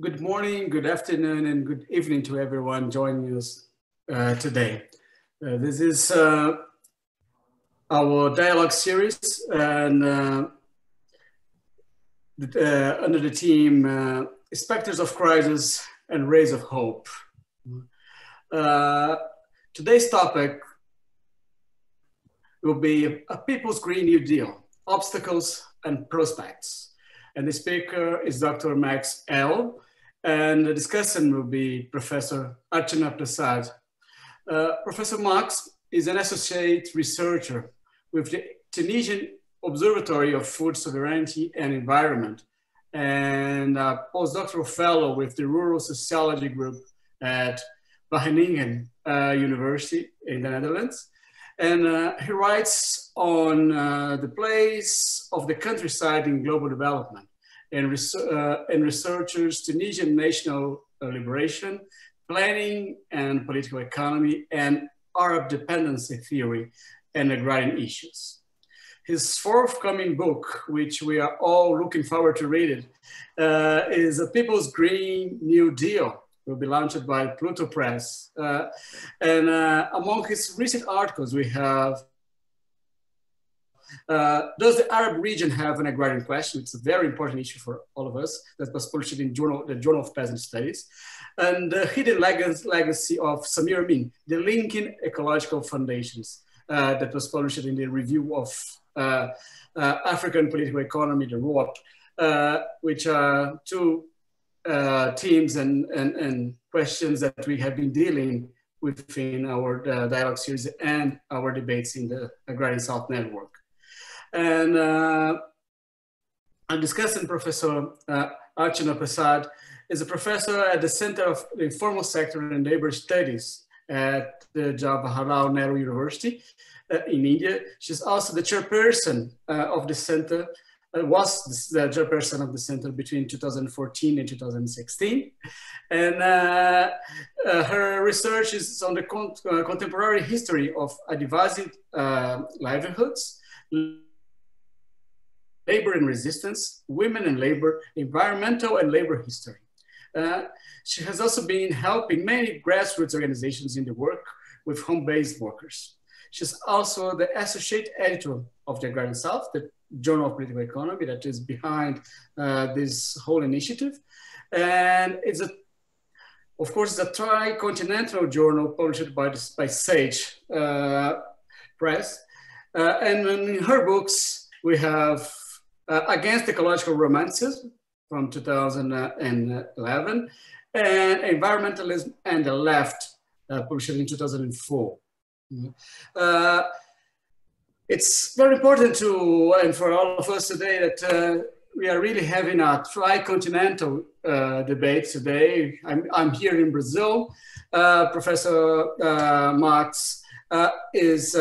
Good morning, good afternoon, and good evening to everyone joining us today. This is our dialogue series, and under the theme Spectres of Crisis and Rays of Hope. Today's topic will be a People's Green New Deal, Obstacles and Prospects. And the speaker is Dr. Max Ajl, and the discussant will be Professor Archana Prasad. Professor Max is an associate researcher with the Tunisian Observatory of Food Sovereignty and Environment, and a postdoctoral fellow with the Rural Sociology Group at Wageningen University in the Netherlands. And he writes on the place of the countryside in global development and researchers Tunisian national liberation, planning and political economy, and Arab dependency theory and agrarian issues. His forthcoming book, which we are all looking forward to reading, is A People's Green New Deal, will be launched by Pluto Press. And among his recent articles, we have, does the Arab region have an agrarian question? It's a very important issue for all of us. That was published in the Journal of Peasant Studies. And the hidden legacy of Samir Amin, the linking ecological foundations, that was published in the Review of African Political Economy, the ROAPE, which are two themes and questions that we have been dealing with in our dialogue series and our debates in the Agrarian South Network. And I'm discussing Professor Archana Prasad is a professor at the Center of Informal Sector and Labor Studies at the Jawaharlal Nehru University in India. She's also the chairperson of the center. Was the chairperson of the center between 2014 and 2016. And her research is on the contemporary history of Adivasi livelihoods, labor and resistance, women and labor, environmental and labor history. She has also been helping many grassroots organizations in the work with home-based workers. She's also the associate editor of The Agrarian South, the Journal of Political Economy that is behind this whole initiative. And it's, of course, a tri-continental journal published by Sage Press. And in her books, we have Against Ecological Romanticism from 2011 and Environmentalism and the Left, published in 2004. It's very important to, and for all of us today, that we are really having a tri-continental debate today. I'm here in Brazil. Professor Max is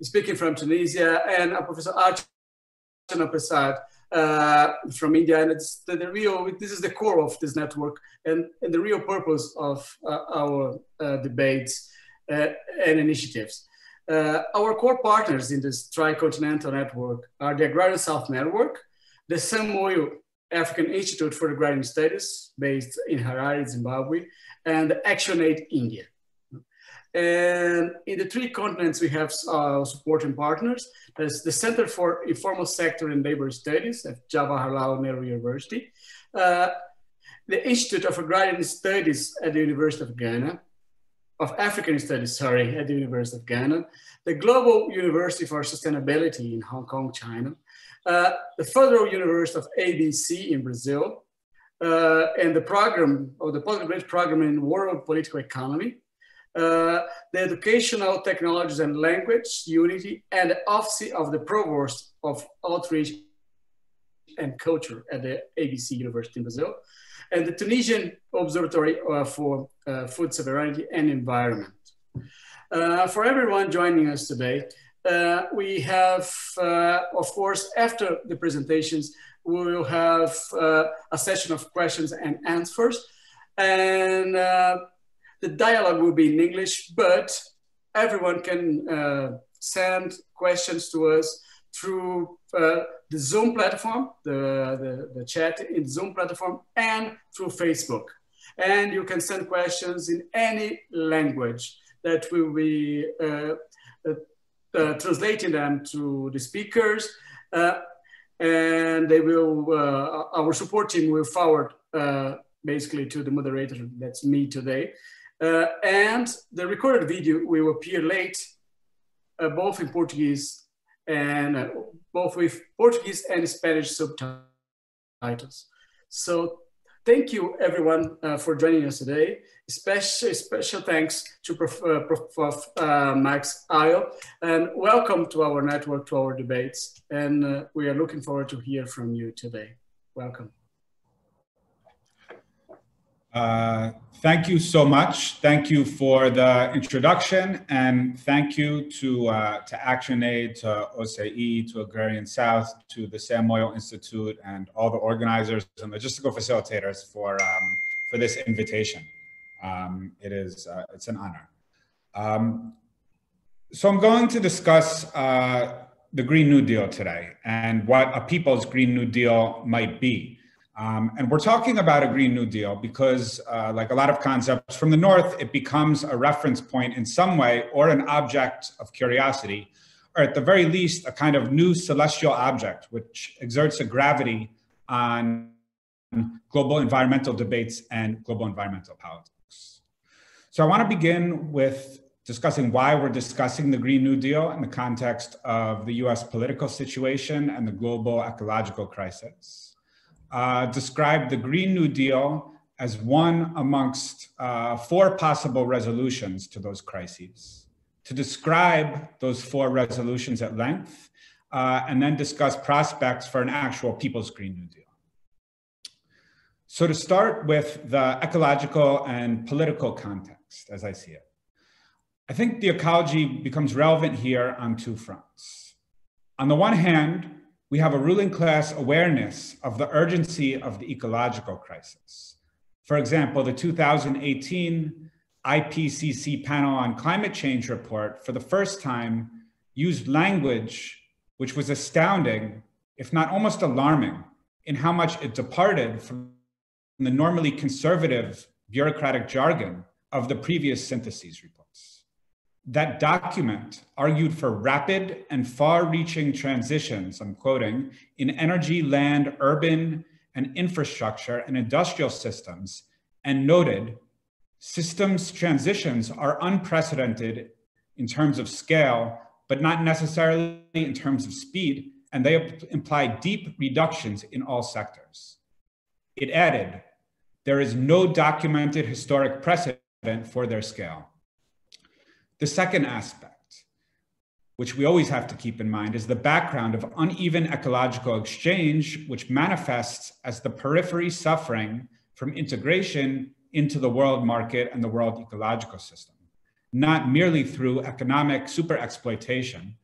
speaking from Tunisia, and Professor Archana Prasad from India. And it's the real, this is the core of this network and the real purpose of our debates and initiatives. Our core partners in this tri-continental network are the Agrarian South Network, the Sam Moyo African Institute for Agrarian Studies, based in Harare, Zimbabwe, and ActionAid India. And in the three continents, we have supporting partners. There's the Center for Informal Sector and Labor Studies at Jawaharlal Nehru University, the Institute of Agrarian Studies at the University of Ghana, of African Studies, sorry, at the University of Ghana, the Global University for Sustainability in Hong Kong, China, the Federal University of ABC in Brazil, and the program, or the Postgraduate Program in World Political Economy, the Educational Technologies and Language, Unity, and the Office of the Provost of Outreach and Culture at the ABC University in Brazil, and the Tunisian Observatory for Food Sovereignty and Environment. For everyone joining us today, we have, of course, after the presentations, we will have a session of questions and answers. And the dialogue will be in English, but everyone can send questions to us through the Zoom platform, the chat in Zoom platform, and through Facebook. And you can send questions in any language that will be translating them to the speakers. And they will, our support team will forward basically to the moderator, that's me today. And the recorded video will appear late, both in Portuguese and both with Portuguese and Spanish subtitles. So thank you everyone for joining us today. Special thanks to Prof. Max Ajl, and welcome to our network, to our debates. And we are looking forward to hear from you today. Welcome. Thank you so much. Thank you for the introduction, and thank you to ActionAid, to OCE, to Agrarian South, to the Sam Moyo Institute, and all the organizers and logistical facilitators for this invitation. It is it's an honor. So I'm going to discuss the Green New Deal today and what a people's Green New Deal might be. And we're talking about a Green New Deal because like a lot of concepts from the North, it becomes a reference point in some way or an object of curiosity, or at the very least, a kind of new celestial object, which exerts a gravity on global environmental debates and global environmental politics. So I want to begin with discussing why we're discussing the Green New Deal in the context of the US political situation and the global ecological crisis. Described the Green New Deal as one amongst four possible resolutions to those crises. To describe those four resolutions at length, and then discuss prospects for an actual people's Green New Deal. So to start with the ecological and political context, as I see it, I think the ecology becomes relevant here on two fronts. On the one hand, we have a ruling class awareness of the urgency of the ecological crisis. For example, the 2018 IPCC panel on climate change report for the first time used language which was astounding, if not almost alarming, in how much it departed from the normally conservative bureaucratic jargon of the previous syntheses reports. That document argued for rapid and far-reaching transitions, I'm quoting, in energy, land, urban, and infrastructure and industrial systems, and noted, systems transitions are unprecedented in terms of scale, but not necessarily in terms of speed, and they imply deep reductions in all sectors. It added, there is no documented historic precedent for their scale. The second aspect, which we always have to keep in mind, is the background of uneven ecological exchange, which manifests as the periphery suffering from integration into the world market and the world ecological system, not merely through economic super exploitation,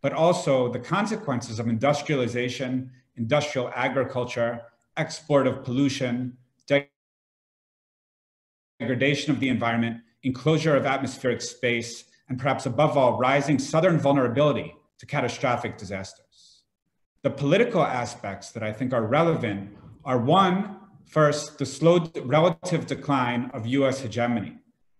but also the consequences of industrialization, industrial agriculture, export of pollution, degradation of the environment, enclosure of atmospheric space, and perhaps above all, rising southern vulnerability to catastrophic disasters. The political aspects that I think are relevant are one, first, the slow relative decline of US hegemony.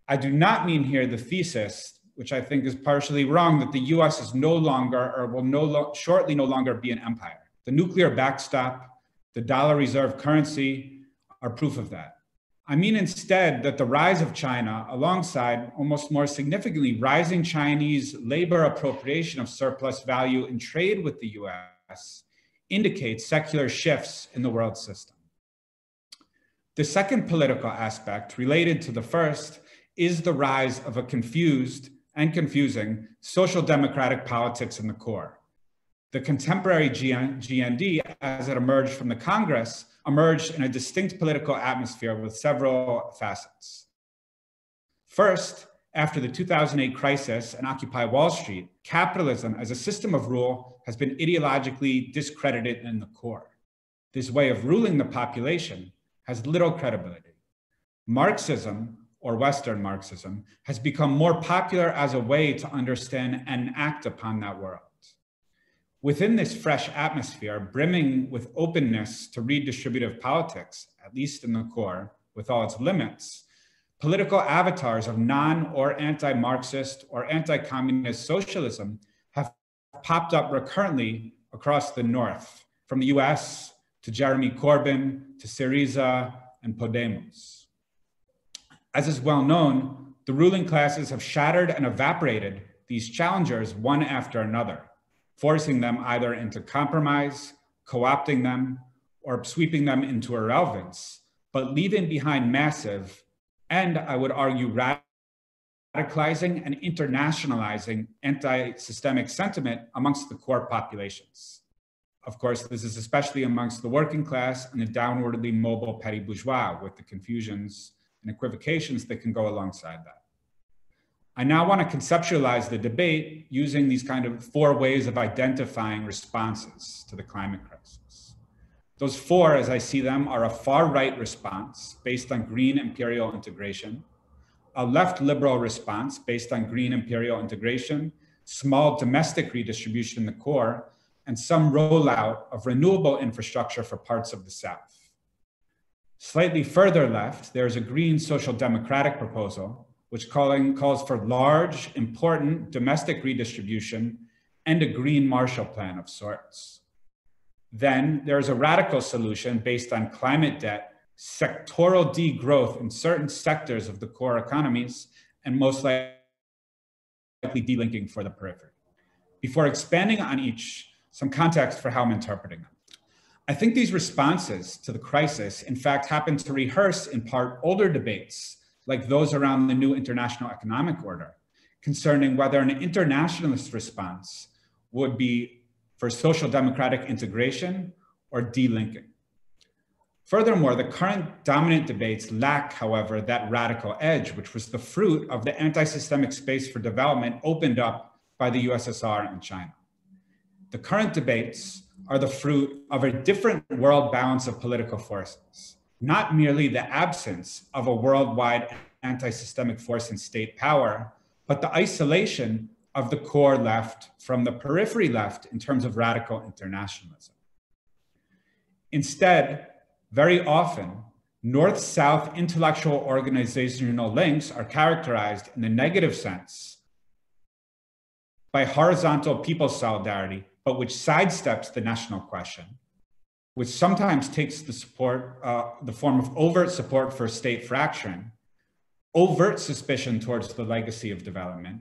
I do not mean here the thesis, which I think is partially wrong, that the US is no longer or will shortly no longer be an empire. The nuclear backstop, the dollar reserve currency are proof of that. I mean instead that the rise of China, alongside almost more significantly rising Chinese labor appropriation of surplus value in trade with the US, indicates secular shifts in the world system. The second political aspect related to the first is the rise of a confused and confusing social democratic politics in the core. The contemporary GND, as it emerged from the Congress, emerged in a distinct political atmosphere with several facets. First, after the 2008 crisis and Occupy Wall Street, capitalism as a system of rule has been ideologically discredited in the core. This way of ruling the population has little credibility. Marxism, or Western Marxism, has become more popular as a way to understand and act upon that world. Within this fresh atmosphere, brimming with openness to redistributive politics, at least in the core, with all its limits, political avatars of non- or anti-Marxist or anti-communist socialism have popped up recurrently across the North, from the US to Jeremy Corbyn, to Syriza and Podemos. As is well known, the ruling classes have shattered and evaporated these challengers one after another, forcing them either into compromise, co-opting them, or sweeping them into irrelevance, but leaving behind massive, and I would argue radicalizing and internationalizing anti-systemic sentiment amongst the core populations. Of course, this is especially amongst the working class and the downwardly mobile petty bourgeois, with the confusions and equivocations that can go alongside that. I now want to conceptualize the debate using these kind of four ways of identifying responses to the climate crisis. Those four, as I see them, are a far-right response based on green imperial integration, a left-liberal response based on green imperial integration, small domestic redistribution in the core, and some rollout of renewable infrastructure for parts of the South. Slightly further left, there's a green social democratic proposal, which calls for large, important domestic redistribution and a green Marshall Plan of sorts. Then there's a radical solution based on climate debt, sectoral degrowth in certain sectors of the core economies, and most likely delinking for the periphery. Before expanding on each, some context for how I'm interpreting them. I think these responses to the crisis, in fact, happen to rehearse in part older debates, like those around the new international economic order, concerning whether an internationalist response would be for social democratic integration or delinking. Furthermore, the current dominant debates lack, however, that radical edge, which was the fruit of the anti-systemic space for development opened up by the USSR and China. The current debates are the fruit of a different world balance of political forces, not merely the absence of a worldwide anti-systemic force in state power, but the isolation of the core left from the periphery left in terms of radical internationalism. Instead, very often, North-South intellectual organizational links are characterized in the negative sense by horizontal people solidarity, but which sidesteps the national question, which sometimes takes the form of overt support for state fracturing, overt suspicion towards the legacy of development,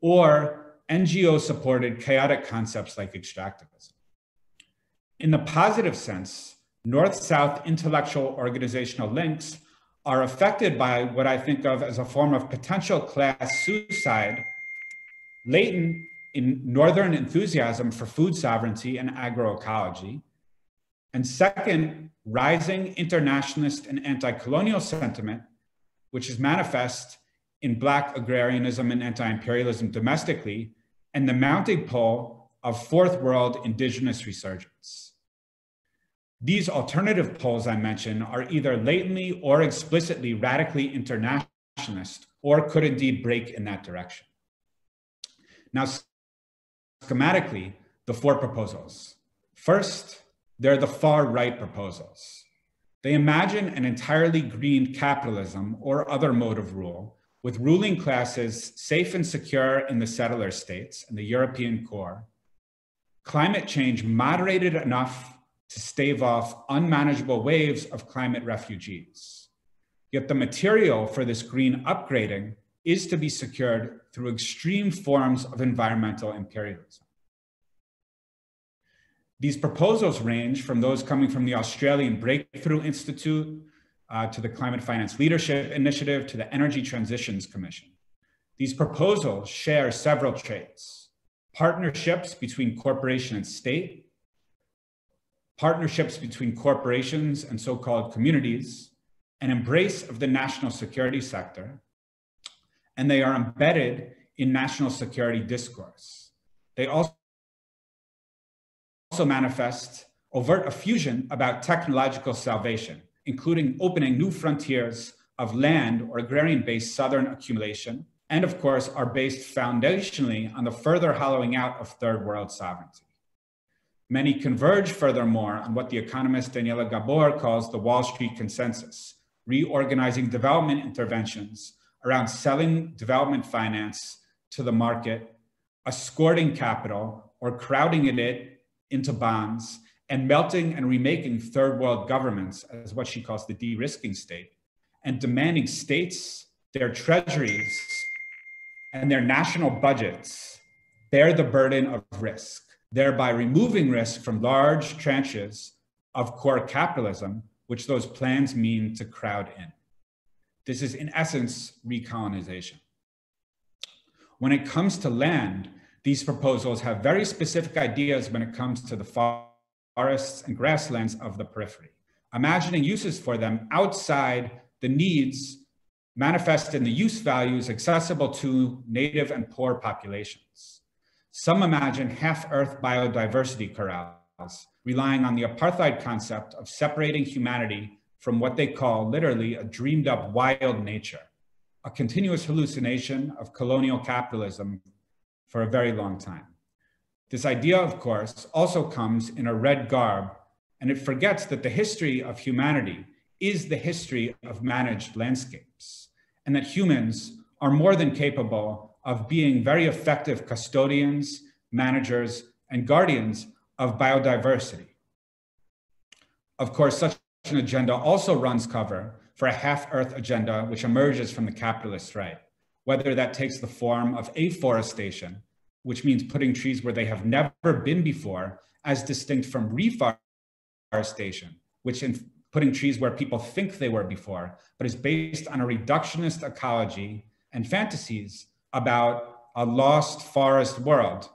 or NGO-supported chaotic concepts like extractivism. In the positive sense, North-South intellectual organizational links are affected by what I think of as a form of potential class suicide latent in northern enthusiasm for food sovereignty and agroecology, and second, rising internationalist and anti-colonial sentiment, which is manifest in Black agrarianism and anti-imperialism domestically, and the mounting pole of fourth world indigenous resurgence. These alternative poles I mentioned are either latently or explicitly radically internationalist, or could indeed break in that direction. Now, schematically, the four proposals. First, they're the far-right proposals. They imagine an entirely green capitalism or other mode of rule, with ruling classes safe and secure in the settler states and the European core, climate change moderated enough to stave off unmanageable waves of climate refugees. Yet the material for this green upgrading is to be secured through extreme forms of environmental imperialism. These proposals range from those coming from the Australian Breakthrough Institute to the Climate Finance Leadership Initiative to the Energy Transitions Commission. These proposals share several traits: partnerships between corporation and state, partnerships between corporations and so-called communities, an embrace of the national security sector, and they are embedded in national security discourse. They also manifest overt effusion about technological salvation, including opening new frontiers of land or agrarian-based southern accumulation, and of course are based foundationally on the further hollowing out of third world sovereignty. Many converge, furthermore, on what the economist Daniela Gabor calls the Wall Street consensus, reorganizing development interventions around selling development finance to the market, escorting capital or crowding it into bonds, and melting and remaking third world governments as what she calls the de-risking state, and demanding states, their treasuries, and their national budgets bear the burden of risk, thereby removing risk from large tranches of core capitalism, which those plans mean to crowd in. This is, in essence, recolonization. When it comes to land, these proposals have very specific ideas when it comes to the forests and grasslands of the periphery, imagining uses for them outside the needs manifest in the use values accessible to native and poor populations. Some imagine half-earth biodiversity corrals, relying on the apartheid concept of separating humanity from what they call literally a dreamed-up wild nature, a continuous hallucination of colonial capitalism for a very long time. This idea, of course, also comes in a red garb, and it forgets that the history of humanity is the history of managed landscapes, and that humans are more than capable of being very effective custodians, managers, and guardians of biodiversity. Of course, such an agenda also runs cover for a half-earth agenda which emerges from the capitalist right, whether that takes the form of afforestation, which means putting trees where they have never been before, as distinct from reforestation, which in putting trees where people think they were before, but is based on a reductionist ecology and fantasies about a lost forest world.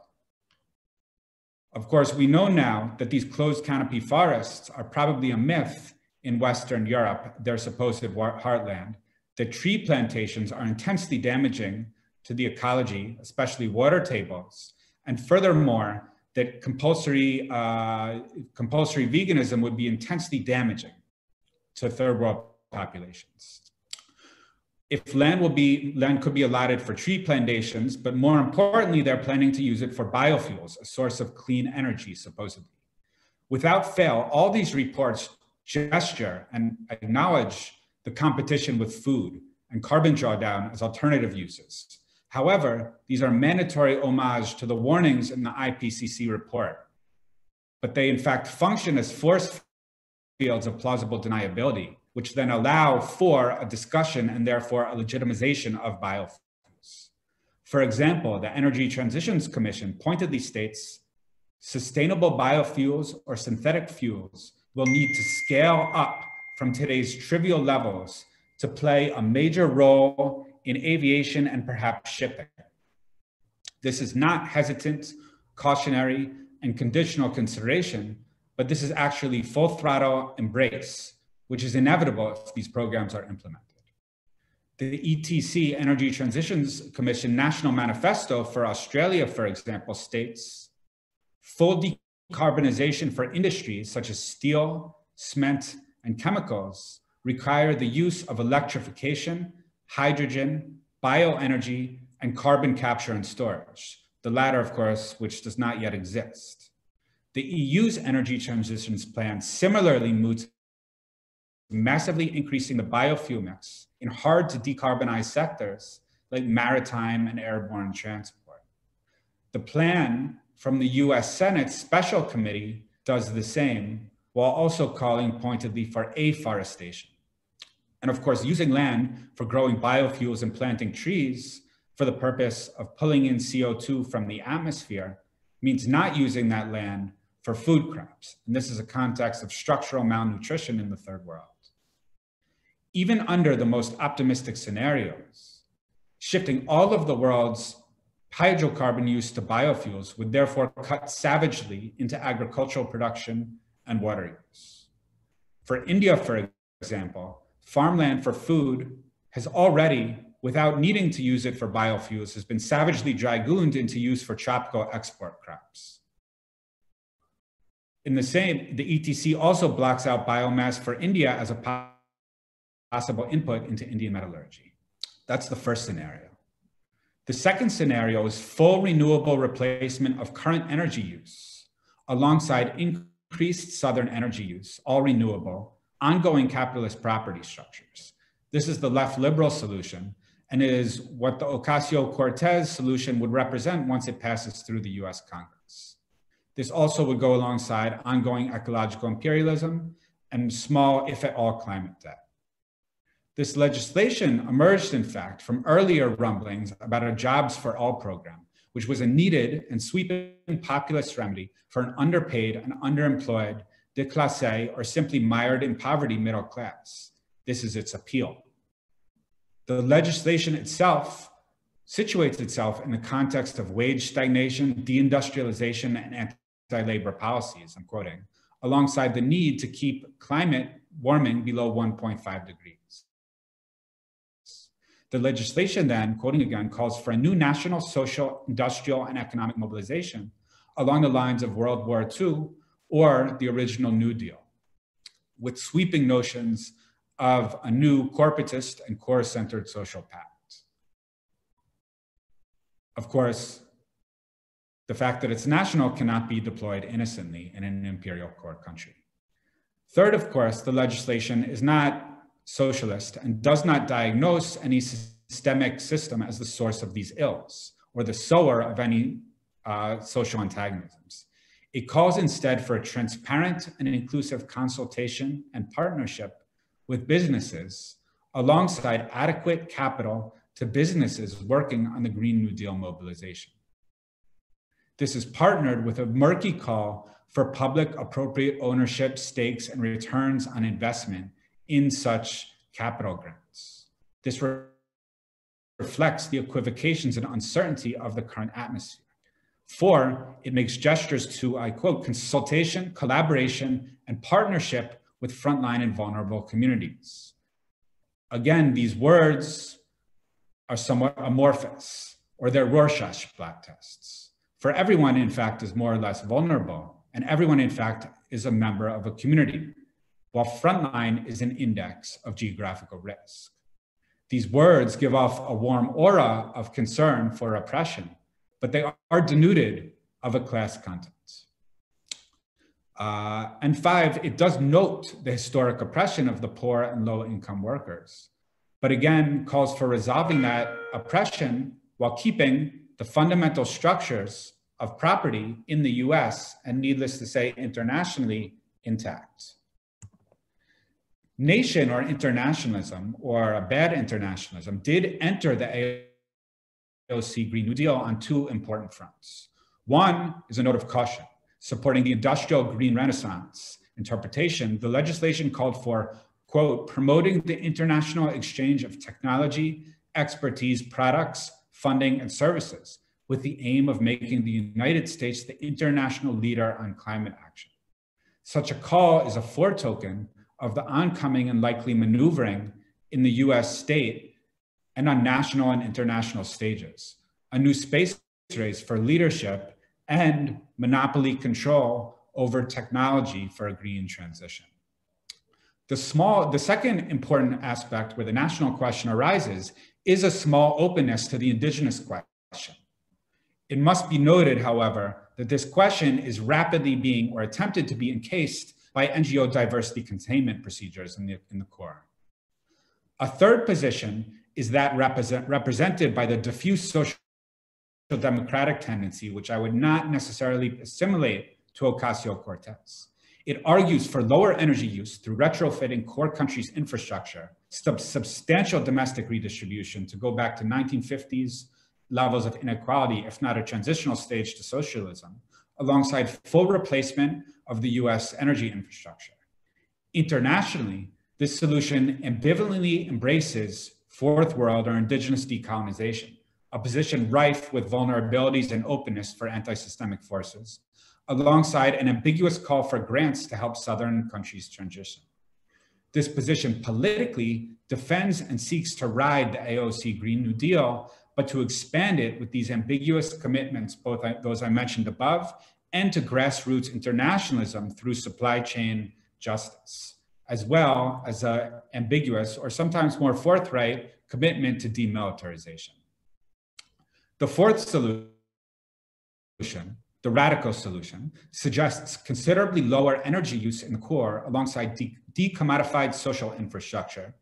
Of course, we know now that these closed canopy forests are probably a myth in Western Europe, their supposed heartland, that tree plantations are intensely damaging to the ecology, especially water tables, and furthermore, that compulsory veganism would be intensely damaging to third world populations. If land could be allotted for tree plantations, but more importantly, they're planning to use it for biofuels, a source of clean energy, supposedly. Without fail, all these reports gesture and acknowledge the competition with food and carbon drawdown as alternative uses. However, these are mandatory homage to the warnings in the IPCC report, but they in fact function as force fields of plausible deniability, which then allow for a discussion and therefore a legitimization of biofuels. For example, the Energy Transitions Commission pointedly states, sustainable biofuels or synthetic fuels will need to scale up from today's trivial levels to play a major role in aviation and perhaps shipping. This is not hesitant, cautionary, and conditional consideration, but this is actually full throttle embrace, which is inevitable if these programs are implemented. The ETC, Energy Transitions Commission National Manifesto for Australia, for example, states full decarbonization for industries such as steel, cement, and chemicals require the use of electrification, hydrogen, bioenergy, and carbon capture and storage, the latter, of course, which does not yet exist. The EU's energy transitions plan similarly moves massively increasing the biofuel mix in hard to decarbonize sectors like maritime and airborne transport. The plan from the US Senate Special Committee does the same, while also calling pointedly for afforestation. And of course, using land for growing biofuels and planting trees for the purpose of pulling in CO2 from the atmosphere means not using that land for food crops. And this is a context of structural malnutrition in the third world. Even under the most optimistic scenarios, shifting all of the world's hydrocarbon use to biofuels would therefore cut savagely into agricultural production and water use. For India, for example, farmland for food has already, without needing to use it for biofuels, has been savagely dragooned into use for tropical export crops. In the same, the ETC also blocks out biomass for India as a possible input into Indian metallurgy. That's the first scenario. The second scenario is full renewable replacement of current energy use, alongside increased southern energy use, all renewable, ongoing capitalist property structures. This is the left liberal solution, and it is what the Ocasio-Cortez solution would represent once it passes through the US Congress. This also would go alongside ongoing ecological imperialism and small, if at all, climate debt. This legislation emerged, in fact, from earlier rumblings about a Jobs for All program, which was a needed and sweeping populist remedy for an underpaid and underemployed, déclassé, or simply mired in poverty middle class. This is its appeal. The legislation itself situates itself in the context of wage stagnation, deindustrialization, and anti-labor policies, I'm quoting, alongside the need to keep climate warming below 1.5 degrees. The legislation then, quoting again, calls for a new national, social, industrial, and economic mobilization along the lines of World War II or the original New Deal, with sweeping notions of a new corporatist and core-centered social pact. Of course, the fact that it's national cannot be deployed innocently in an imperial core country. Third, of course, the legislation is not socialist and does not diagnose any systemic system as the source of these ills or the sower of any social antagonisms. It calls instead for a transparent and inclusive consultation and partnership with businesses alongside adequate capital to businesses working on the Green New Deal mobilization. This is partnered with a murky call for public appropriate ownership, stakes, and returns on investment in such capital grants. This reflects the equivocations and uncertainty of the current atmosphere. Four, it makes gestures to, I quote, consultation, collaboration, and partnership with frontline and vulnerable communities. Again, these words are somewhat amorphous, or they're Rorschach blot tests. For everyone, in fact, is more or less vulnerable, and everyone, in fact, is a member of a community, while frontline is an index of geographical risk. These words give off a warm aura of concern for oppression, but they are denuded of a class content. And five, it does note the historic oppression of the poor and low-income workers, but again, calls for resolving that oppression while keeping the fundamental structures of property in the US and, needless to say, internationally intact. Nation or internationalism, or a bad internationalism, did enter the AOC Green New Deal on two important fronts. One is a note of caution, supporting the industrial green renaissance interpretation. The legislation called for, quote, promoting the international exchange of technology, expertise, products, funding, and services, with the aim of making the United States the international leader on climate action. Such a call is a foretoken of the oncoming and likely maneuvering in the US state and on national and international stages, a new space race for leadership and monopoly control over technology for a green transition. The second important aspect where the national question arises is a small openness to the indigenous question. It must be noted, however, that this question is rapidly being, or attempted to be, encased by NGO diversity containment procedures in the core. A third position is that represented by the diffuse social democratic tendency, which I would not necessarily assimilate to Ocasio-Cortez. It argues for lower energy use through retrofitting core countries' infrastructure, substantial domestic redistribution to go back to 1950s levels of inequality, if not a transitional stage to socialism, alongside full replacement of the US energy infrastructure. Internationally, this solution ambivalently embraces fourth world or indigenous decolonization, a position rife with vulnerabilities and openness for anti-systemic forces, alongside an ambiguous call for grants to help southern countries transition. This position politically defends and seeks to ride the AOC Green New Deal, but to expand it with these ambiguous commitments, both those I mentioned above, and to grassroots internationalism through supply chain justice, as well as an ambiguous, or sometimes more forthright, commitment to demilitarization. The fourth solution, The radical solution suggests considerably lower energy use in the core alongside decommodified social infrastructure,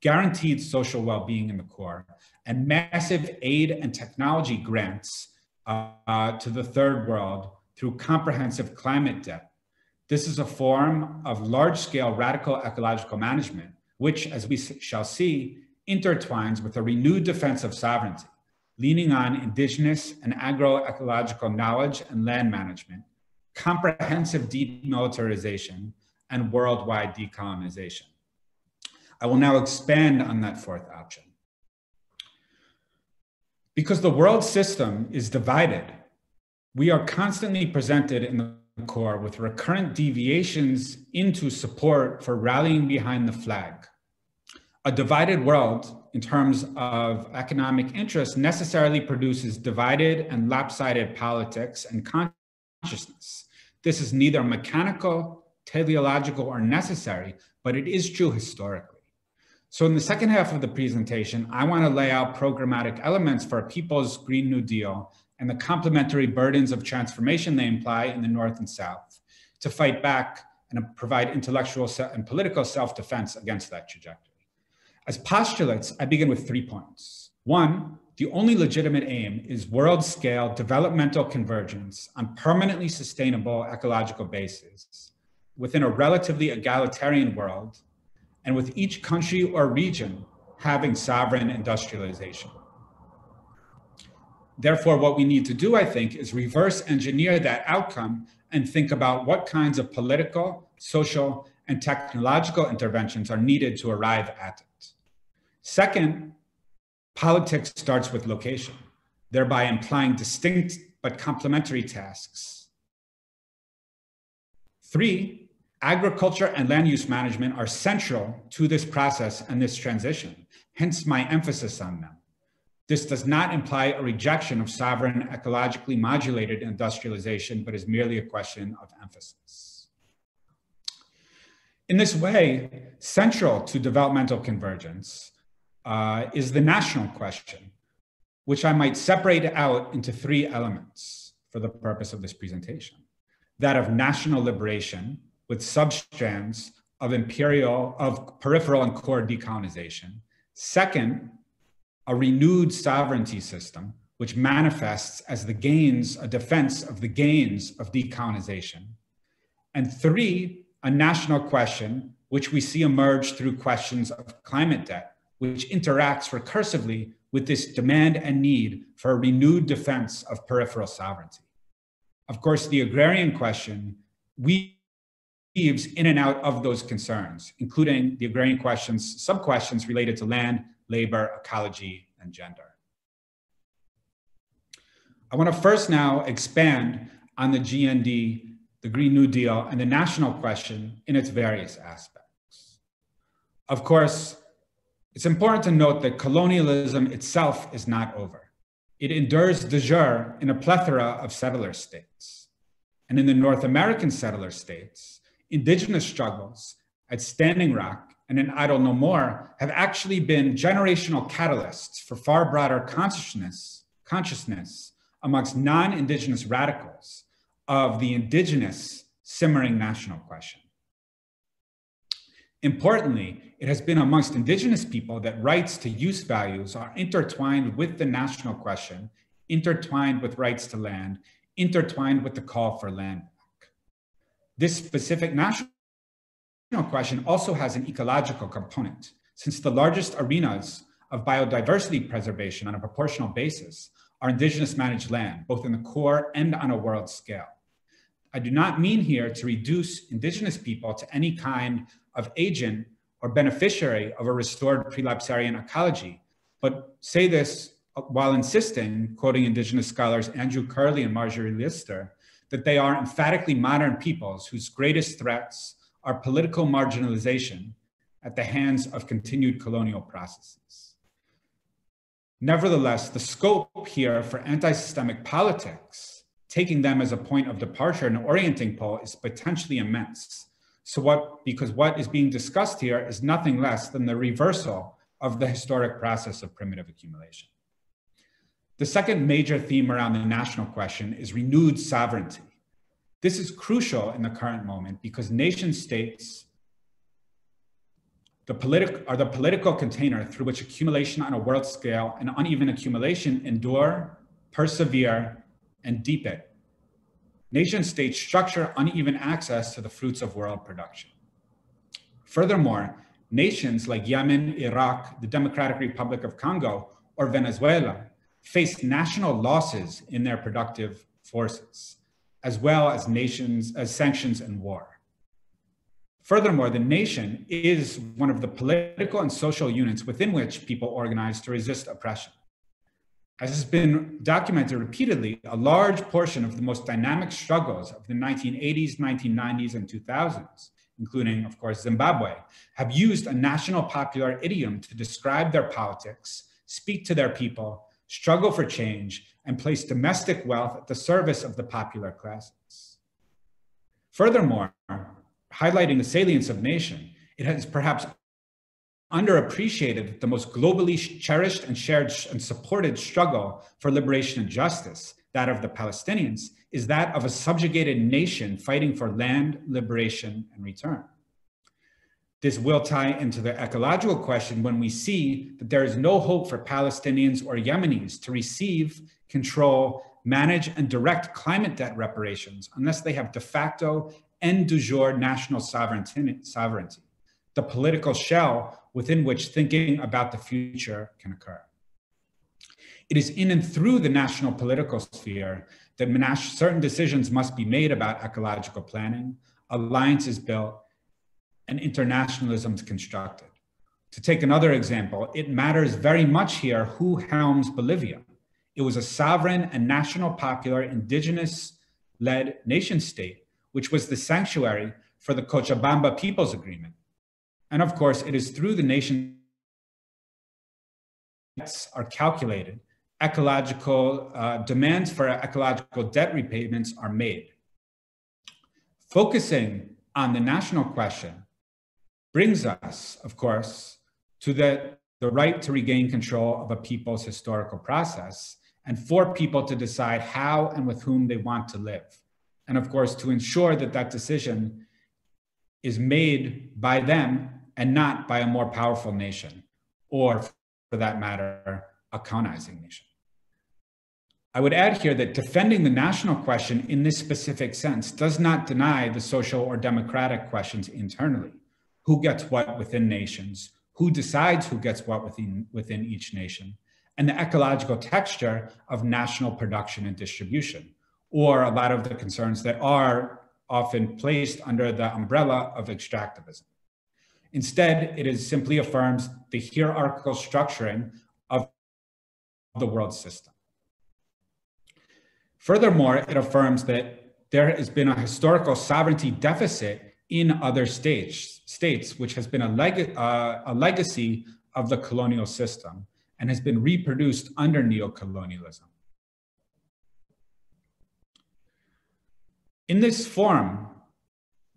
guaranteed social well-being in the core, and massive aid and technology grants to the third world through comprehensive climate debt. This is a form of large-scale radical ecological management, which, as we shall see, intertwines with a renewed defense of sovereignty, leaning on indigenous and agroecological knowledge and land management, comprehensive demilitarization, and worldwide decolonization. I will now expand on that fourth option. Because the world system is divided, we are constantly presented in the core with recurrent deviations into support for rallying behind the flag. A divided world in terms of economic interest necessarily produces divided and lopsided politics and consciousness. This is neither mechanical, teleological, or necessary, but it is true historically. So in the second half of the presentation, I want to lay out programmatic elements for People's Green New Deal and the complementary burdens of transformation they imply in the North and South to fight back and provide intellectual and political self-defense against that trajectory. As postulates, I begin with 3 points. One, the only legitimate aim is world-scale developmental convergence on permanently sustainable ecological bases within a relatively egalitarian world, and with each country or region having sovereign industrialization. Therefore, what we need to do, I think, is reverse engineer that outcome and think about what kinds of political, social, and technological interventions are needed to arrive at it. Second, politics starts with location, thereby implying distinct but complementary tasks. Three, agriculture and land use management are central to this process and this transition, hence my emphasis on them. This does not imply a rejection of sovereign, ecologically modulated industrialization, but is merely a question of emphasis. In this way, central to developmental convergence is the national question, which I might separate out into 3 elements for the purpose of this presentation. That of national liberation with substrands of peripheral and core decolonization. Second, a renewed sovereignty system, which manifests as a defense of the gains of decolonization. And three, a national question, which we see emerge through questions of climate debt, which interacts recursively with this demand and need for a renewed defense of peripheral sovereignty. Of course, the agrarian question weaves in and out of those concerns, including the agrarian questions, sub-questions related to land, labor, ecology, and gender. I want to first now expand on the GND, the Green New Deal, and the national question in its various aspects. Of course, it's important to note that colonialism itself is not over. It endures de jure in a plethora of settler states. And in the North American settler states, indigenous struggles at Standing Rock and in Idle No More have actually been generational catalysts for far broader consciousness amongst non-indigenous radicals of the indigenous simmering national question. Importantly, it has been amongst indigenous people that rights to use values are intertwined with the national question, intertwined with rights to land, intertwined with the call for land back. This specific national question also has an ecological component, since the largest arenas of biodiversity preservation on a proportional basis are indigenous managed land, both in the core and on a world scale. I do not mean here to reduce indigenous people to any kind of agent or beneficiary of a restored prelapsarian ecology, but say this while insisting, quoting indigenous scholars Andrew Curley and Marjorie Lister, that they are emphatically modern peoples whose greatest threats are political marginalization at the hands of continued colonial processes. Nevertheless, the scope here for anti-systemic politics, taking them as a point of departure and orienting pole, is potentially immense. Because what is being discussed here is nothing less than the reversal of the historic process of primitive accumulation. The second major theme around the national question is renewed sovereignty. This is crucial in the current moment because nation states are the political container through which accumulation on a world scale and uneven accumulation endure, persevere, and deepen. Nation states structure uneven access to the fruits of world production. Furthermore, nations like Yemen, Iraq, the Democratic Republic of Congo, or Venezuela face national losses in their productive forces, as well as sanctions and war. Furthermore, the nation is one of the political and social units within which people organize to resist oppression. As has been documented repeatedly, a large portion of the most dynamic struggles of the 1980s, 1990s, and 2000s, including, of course, Zimbabwe, have used a national popular idiom to describe their politics, speak to their people, struggle for change, and place domestic wealth at the service of the popular classes. Furthermore, highlighting the salience of nation, it has perhaps underappreciated that the most globally cherished and shared and supported struggle for liberation and justice, that of the Palestinians, is that of a subjugated nation fighting for land, liberation, and return. This will tie into the ecological question when we see that there is no hope for Palestinians or Yemenis to receive, control, manage, and direct climate debt reparations unless they have de facto and du jour national sovereignty, the political shell within which thinking about the future can occur. It is in and through the national political sphere that certain decisions must be made about ecological planning, alliances built, and internationalism is constructed. To take another example, it matters very much here who helms Bolivia. It was a sovereign and national popular indigenous-led nation state, which was the sanctuary for the Cochabamba People's Agreement. And of course, it is through the nation debts are calculated, ecological demands for ecological debt repayments are made. Focusing on the national question brings us, of course, to the right to regain control of a people's historical process and for people to decide how and with whom they want to live. And of course, to ensure that that decision is made by them and not by a more powerful nation, or for that matter, a colonizing nation. I would add here that defending the national question in this specific sense does not deny the social or democratic questions internally. Who gets what within nations? Who decides who gets what within each nation? And the ecological texture of national production and distribution, or a lot of the concerns that are often placed under the umbrella of extractivism. Instead, it is simply affirms the hierarchical structuring of the world system. Furthermore, it affirms that there has been a historical sovereignty deficit in other states, which has been a legacy of the colonial system and has been reproduced under neocolonialism. In this form,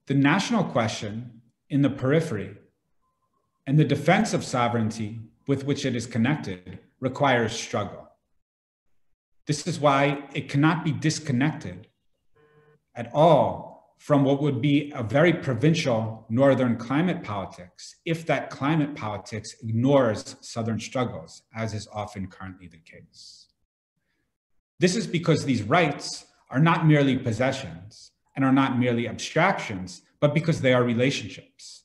the national question in the periphery and the defense of sovereignty with which it is connected requires struggle. This is why it cannot be disconnected at all from what would be a very provincial northern climate politics, if that climate politics ignores southern struggles, as is often currently the case. This is because these rights are not merely possessions and are not merely abstractions, but because they are relationships.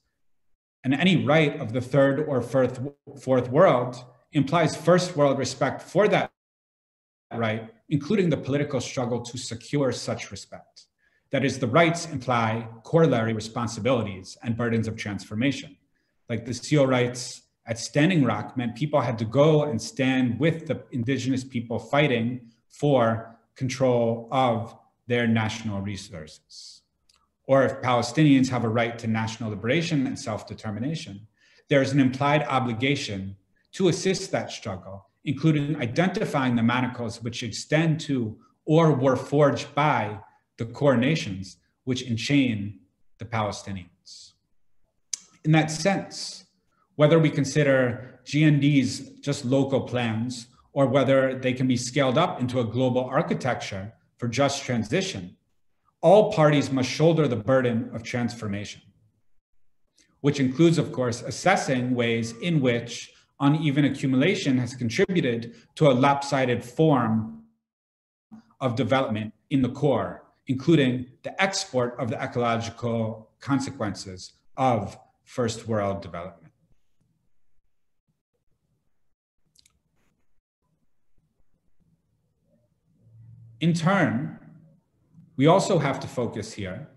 And any right of the third or fourth world implies first world respect for that right, including the political struggle to secure such respect. That is, the rights imply corollary responsibilities and burdens of transformation. Like the seal rights at Standing Rock meant people had to go and stand with the indigenous people fighting for control of their national resources. Or if Palestinians have a right to national liberation and self-determination, there is an implied obligation to assist that struggle, including identifying the manacles which extend to or were forged by the core nations which enchain the Palestinians. In that sense, whether we consider GND's just local plans or whether they can be scaled up into a global architecture for just transition, all parties must shoulder the burden of transformation, which includes, of course, assessing ways in which uneven accumulation has contributed to a lopsided form of development in the core, including the export of the ecological consequences of first world development. In turn, we also have to focus here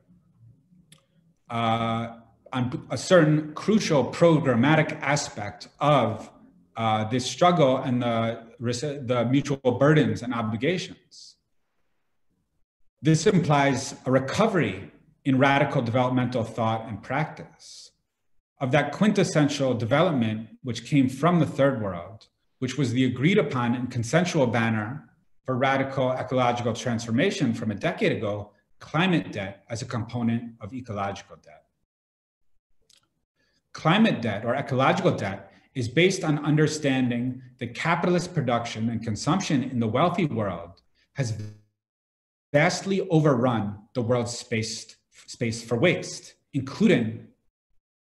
on a certain crucial programmatic aspect of this struggle and the mutual burdens and obligations. This implies a recovery in radical developmental thought and practice of that quintessential development which came from the Third World, which was the agreed upon and consensual banner for radical ecological transformation from a decade ago, climate debt as a component of ecological debt. Climate debt or ecological debt is based on understanding that capitalist production and consumption in the wealthy world has vastly overrun the world's space for waste, including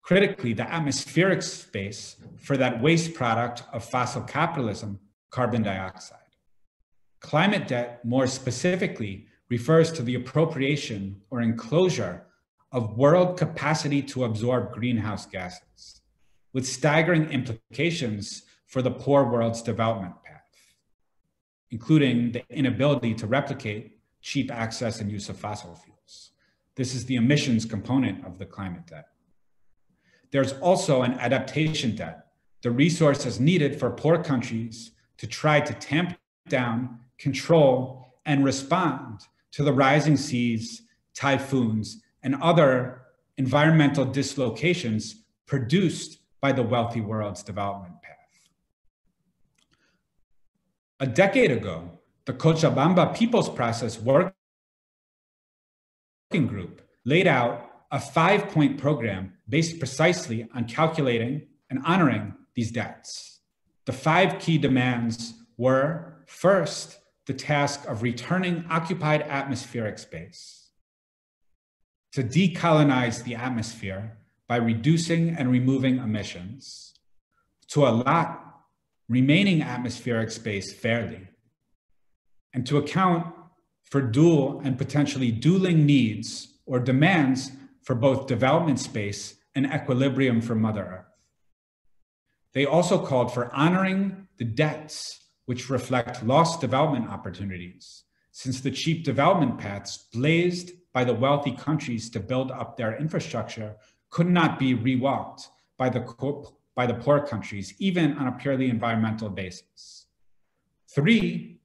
critically the atmospheric space for that waste product of fossil capitalism, carbon dioxide. Climate debt, more specifically, refers to the appropriation or enclosure of world capacity to absorb greenhouse gases, with staggering implications for the poor world's development path, including the inability to replicate cheap access and use of fossil fuels. This is the emissions component of the climate debt. There's also an adaptation debt, the resources needed for poor countries to try to tamp down, control, and respond to the rising seas, typhoons, and other environmental dislocations produced by the wealthy world's development path. A decade ago, the Cochabamba People's Process Working Group laid out a 5-point program based precisely on calculating and honoring these debts. The 5 key demands were, first, the task of returning occupied atmospheric space, to decolonize the atmosphere by reducing and removing emissions, to allot remaining atmospheric space fairly, and to account for dual and potentially dueling needs or demands for both development space and equilibrium for Mother Earth. They also called for honoring the debts which reflect lost development opportunities, since the cheap development paths blazed by the wealthy countries to build up their infrastructure could not be rewalked by the poor countries, even on a purely environmental basis. 3,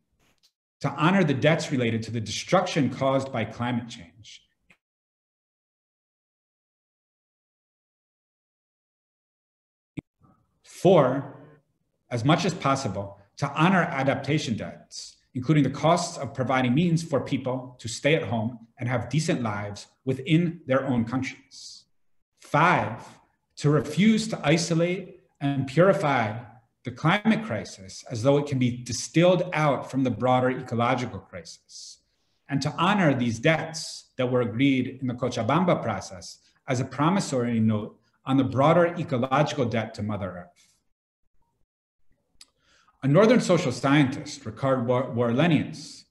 to honor the debts related to the destruction caused by climate change, . 4, as much as possible, to honor adaptation debts, including the costs of providing means for people to stay at home and have decent lives within their own countries. 5, to refuse to isolate and purify the climate crisis as though it can be distilled out from the broader ecological crisis, and to honor these debts that were agreed in the Cochabamba process as a promissory note on the broader ecological debt to Mother Earth. A northern social scientist, Ricard Warlenius,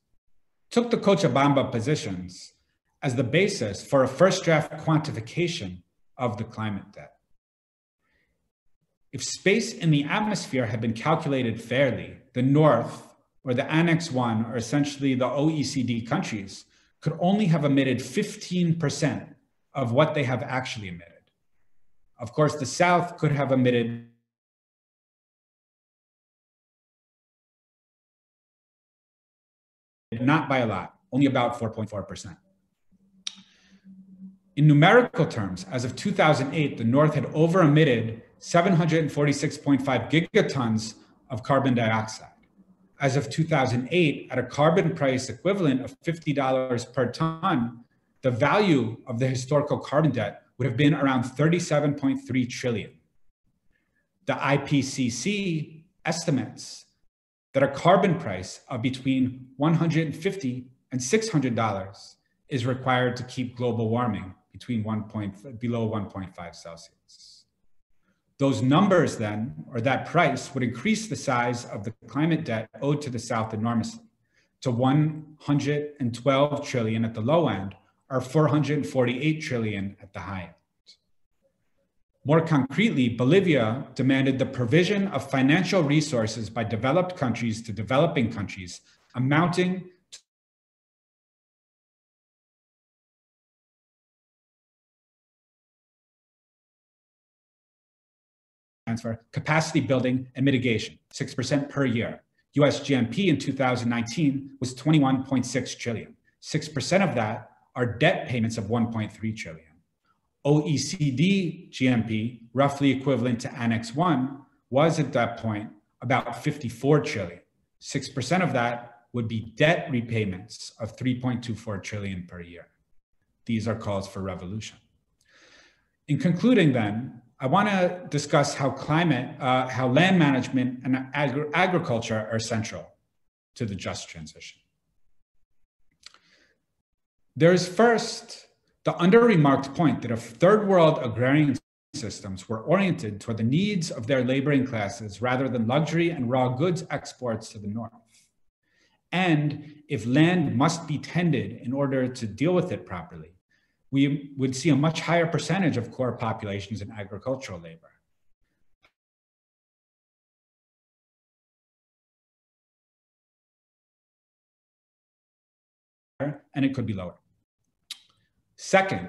took the Cochabamba positions as the basis for a first draft quantification of the climate debt. If space in the atmosphere had been calculated fairly, the North or the Annex One, or essentially the OECD countries, could only have emitted 15% of what they have actually emitted. Of course, the South could have emitted 4.4%. In numerical terms, as of 2008, the North had over-emitted 746.5 gigatons of carbon dioxide. As of 2008, at a carbon price equivalent of $50 per ton, the value of the historical carbon debt would have been around $37.3 trillion. The IPCC estimates that a carbon price of between $150 and $600 is required to keep global warming between below 1.5 Celsius. Those numbers then, or that price, would increase the size of the climate debt owed to the South enormously, to $112 trillion at the low end, or $448 trillion at the high end. More concretely, Bolivia demanded the provision of financial resources by developed countries to developing countries, amounting to transfer, capacity building, and mitigation, 6% per year. US GNP in 2019 was 21.6 trillion. 6% of that are debt payments of 1.3 trillion. OECD GNP, roughly equivalent to Annex One, was at that point about 54 trillion. 6% of that would be debt repayments of 3.24 trillion per year. These are calls for revolution. In concluding then, I want to discuss how land management and agriculture are central to the just transition. There is first the under-remarked point that if third world agrarian systems were oriented toward the needs of their laboring classes rather than luxury and raw goods exports to the north, and if land must be tended in order to deal with it properly, we would see a much higher percentage of core populations in agricultural labor. And it could be lower. Second,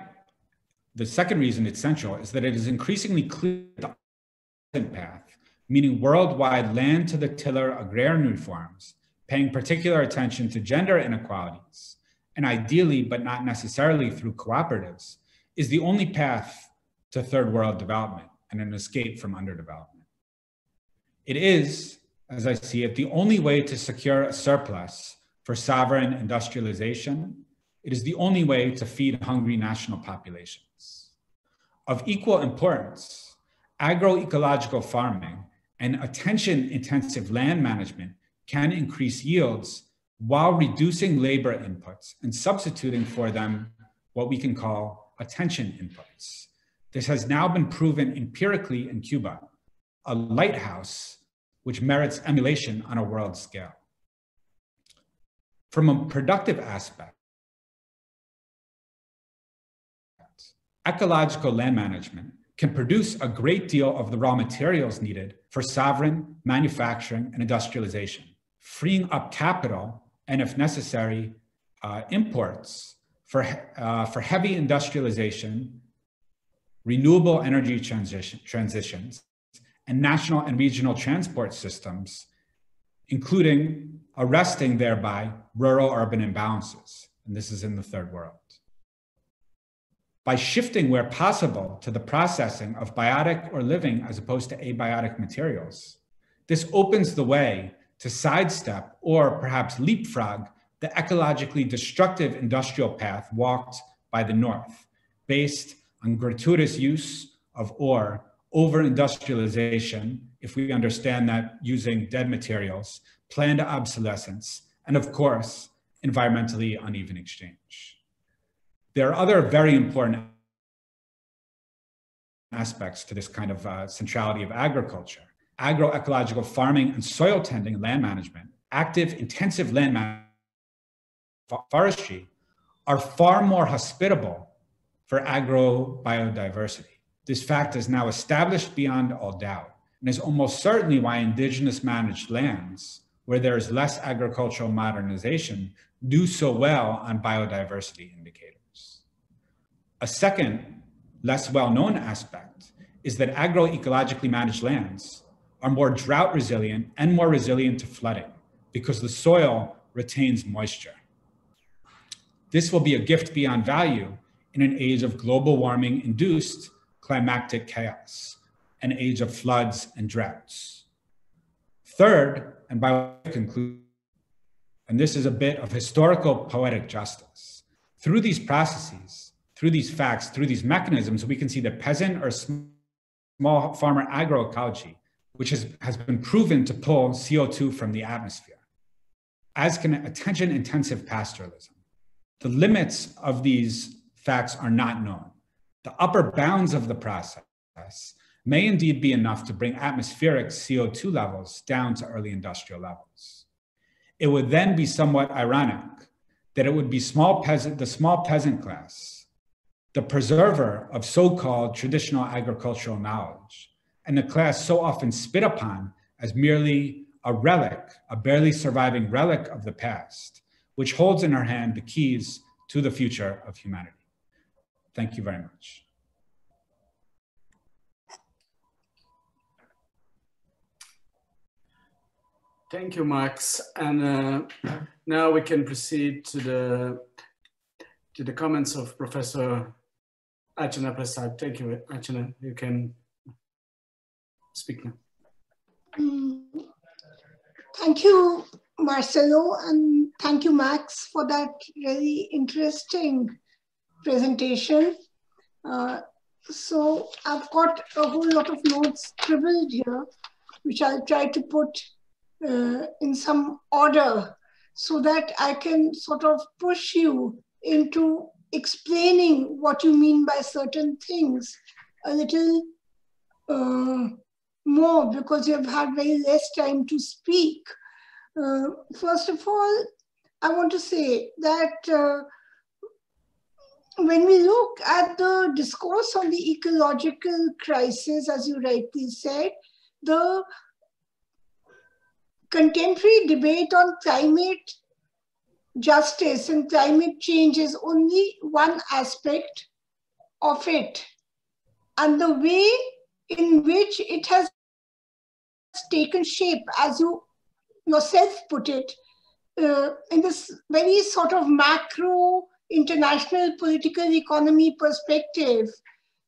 the second reason it's central is that it is increasingly clear that the path, meaning worldwide land to the tiller agrarian reforms, paying particular attention to gender inequalities, and ideally, but not necessarily through cooperatives, is the only path to third world development and an escape from underdevelopment. It is, as I see it, the only way to secure a surplus for sovereign industrialization. It is the only way to feed hungry national populations. Of equal importance, agroecological farming and attention-intensive land management can increase yields while reducing labor inputs and substituting for them what we can call attention inputs. This has now been proven empirically in Cuba, a lighthouse which merits emulation on a world scale. From a productive aspect, ecological land management can produce a great deal of the raw materials needed for sovereign manufacturing and industrialization, freeing up capital and, if necessary, imports for heavy industrialization, renewable energy transitions, and national and regional transport systems, including arresting thereby rural-urban imbalances. And this is in the third world. By shifting where possible to the processing of biotic or living as opposed to abiotic materials, this opens the way to sidestep or perhaps leapfrog the ecologically destructive industrial path walked by the North, based on gratuitous use of or over-industrialization, if we understand that using dead materials, planned obsolescence, and of course, environmentally uneven exchange. There are other very important aspects to this kind of centrality of agriculture. Agroecological farming and soil tending and land management, active intensive land management, forestry, are far more hospitable for agrobiodiversity. This fact is now established beyond all doubt and is almost certainly why indigenous managed lands, where there is less agricultural modernization, do so well on biodiversity indicators. A second, less well-known aspect is that agroecologically managed lands are more drought resilient and more resilient to flooding because the soil retains moisture. This will be a gift beyond value in an age of global warming induced climactic chaos, an age of floods and droughts. Third, and by conclusion, and this is a bit of historical poetic justice, through these processes, through these facts, through these mechanisms, we can see that peasant or small farmer agroecology which has been proven to pull CO2 from the atmosphere, as can attention-intensive pastoralism. The limits of these facts are not known. The upper bounds of the process may indeed be enough to bring atmospheric CO2 levels down to early industrial levels. It would then be somewhat ironic that it would be the small peasant class, the preserver of so-called traditional agricultural knowledge, and the class so often spit upon as merely a relic, a barely surviving relic of the past, which holds in her hand the keys to the future of humanity. Thank you very much. Thank you, Max. And now we can proceed to the comments of Professor Archana Prasad. Thank you, Archana. You can speak now. Thank you, Marcelo, and thank you, Max, for that really interesting presentation. So I've got a whole lot of notes scribbled here, which I'll try to put in some order so that I can sort of push you into explaining what you mean by certain things a little more, because you've had very less time to speak. First of all, I want to say that when we look at the discourse on the ecological crisis, as you rightly said, the contemporary debate on climate justice and climate change is only one aspect of it. And the way in which it has taken shape, as you yourself put it, in this very sort of macro international political economy perspective,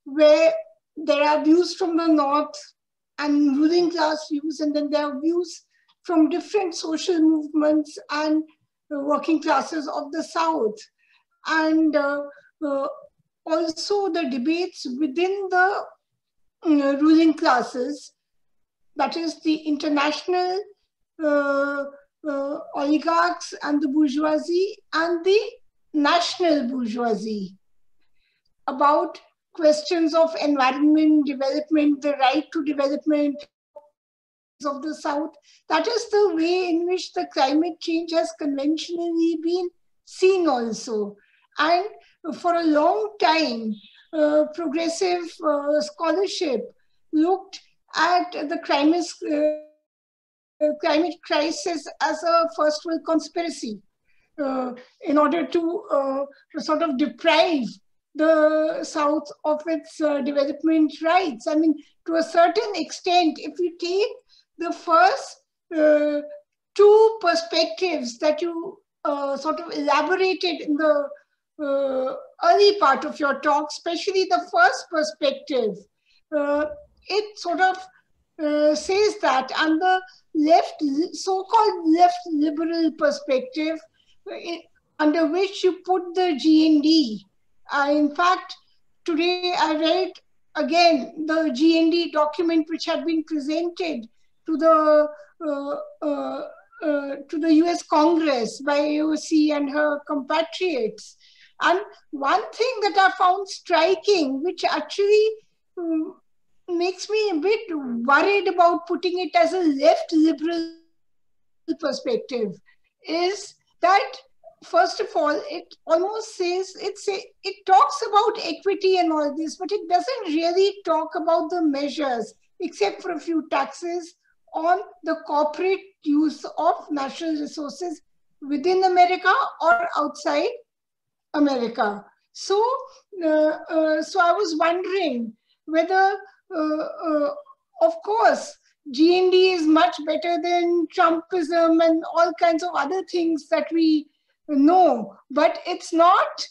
where there are views from the north and ruling class views, and then there are views from different social movements and working classes of the south. And also the debates within the ruling classes, that is the international oligarchs and the bourgeoisie and the national bourgeoisie, about questions of environment, development, the right to development of the South. That is the way in which the climate change has conventionally been seen also. And for a long time, progressive scholarship looked at the climate crisis as a first world conspiracy in order to sort of deprive the South of its development rights. I mean, to a certain extent, if you take the first two perspectives that you sort of elaborated in the early part of your talk, especially the first perspective, it sort of says that, and the left, so-called left liberal perspective, under which you put the GND. In fact, today I read again the GND document which had been presented to the US Congress by AOC and her compatriots. And one thing that I found striking, which actually makes me a bit worried about putting it as a left liberal perspective, is that, first of all, it almost says, it talks about equity and all this, but it doesn't really talk about the measures, except for a few taxes on the corporate use of natural resources within America or outside America. So, so I was wondering whether, of course, GND is much better than Trumpism and all kinds of other things that we know, but it's not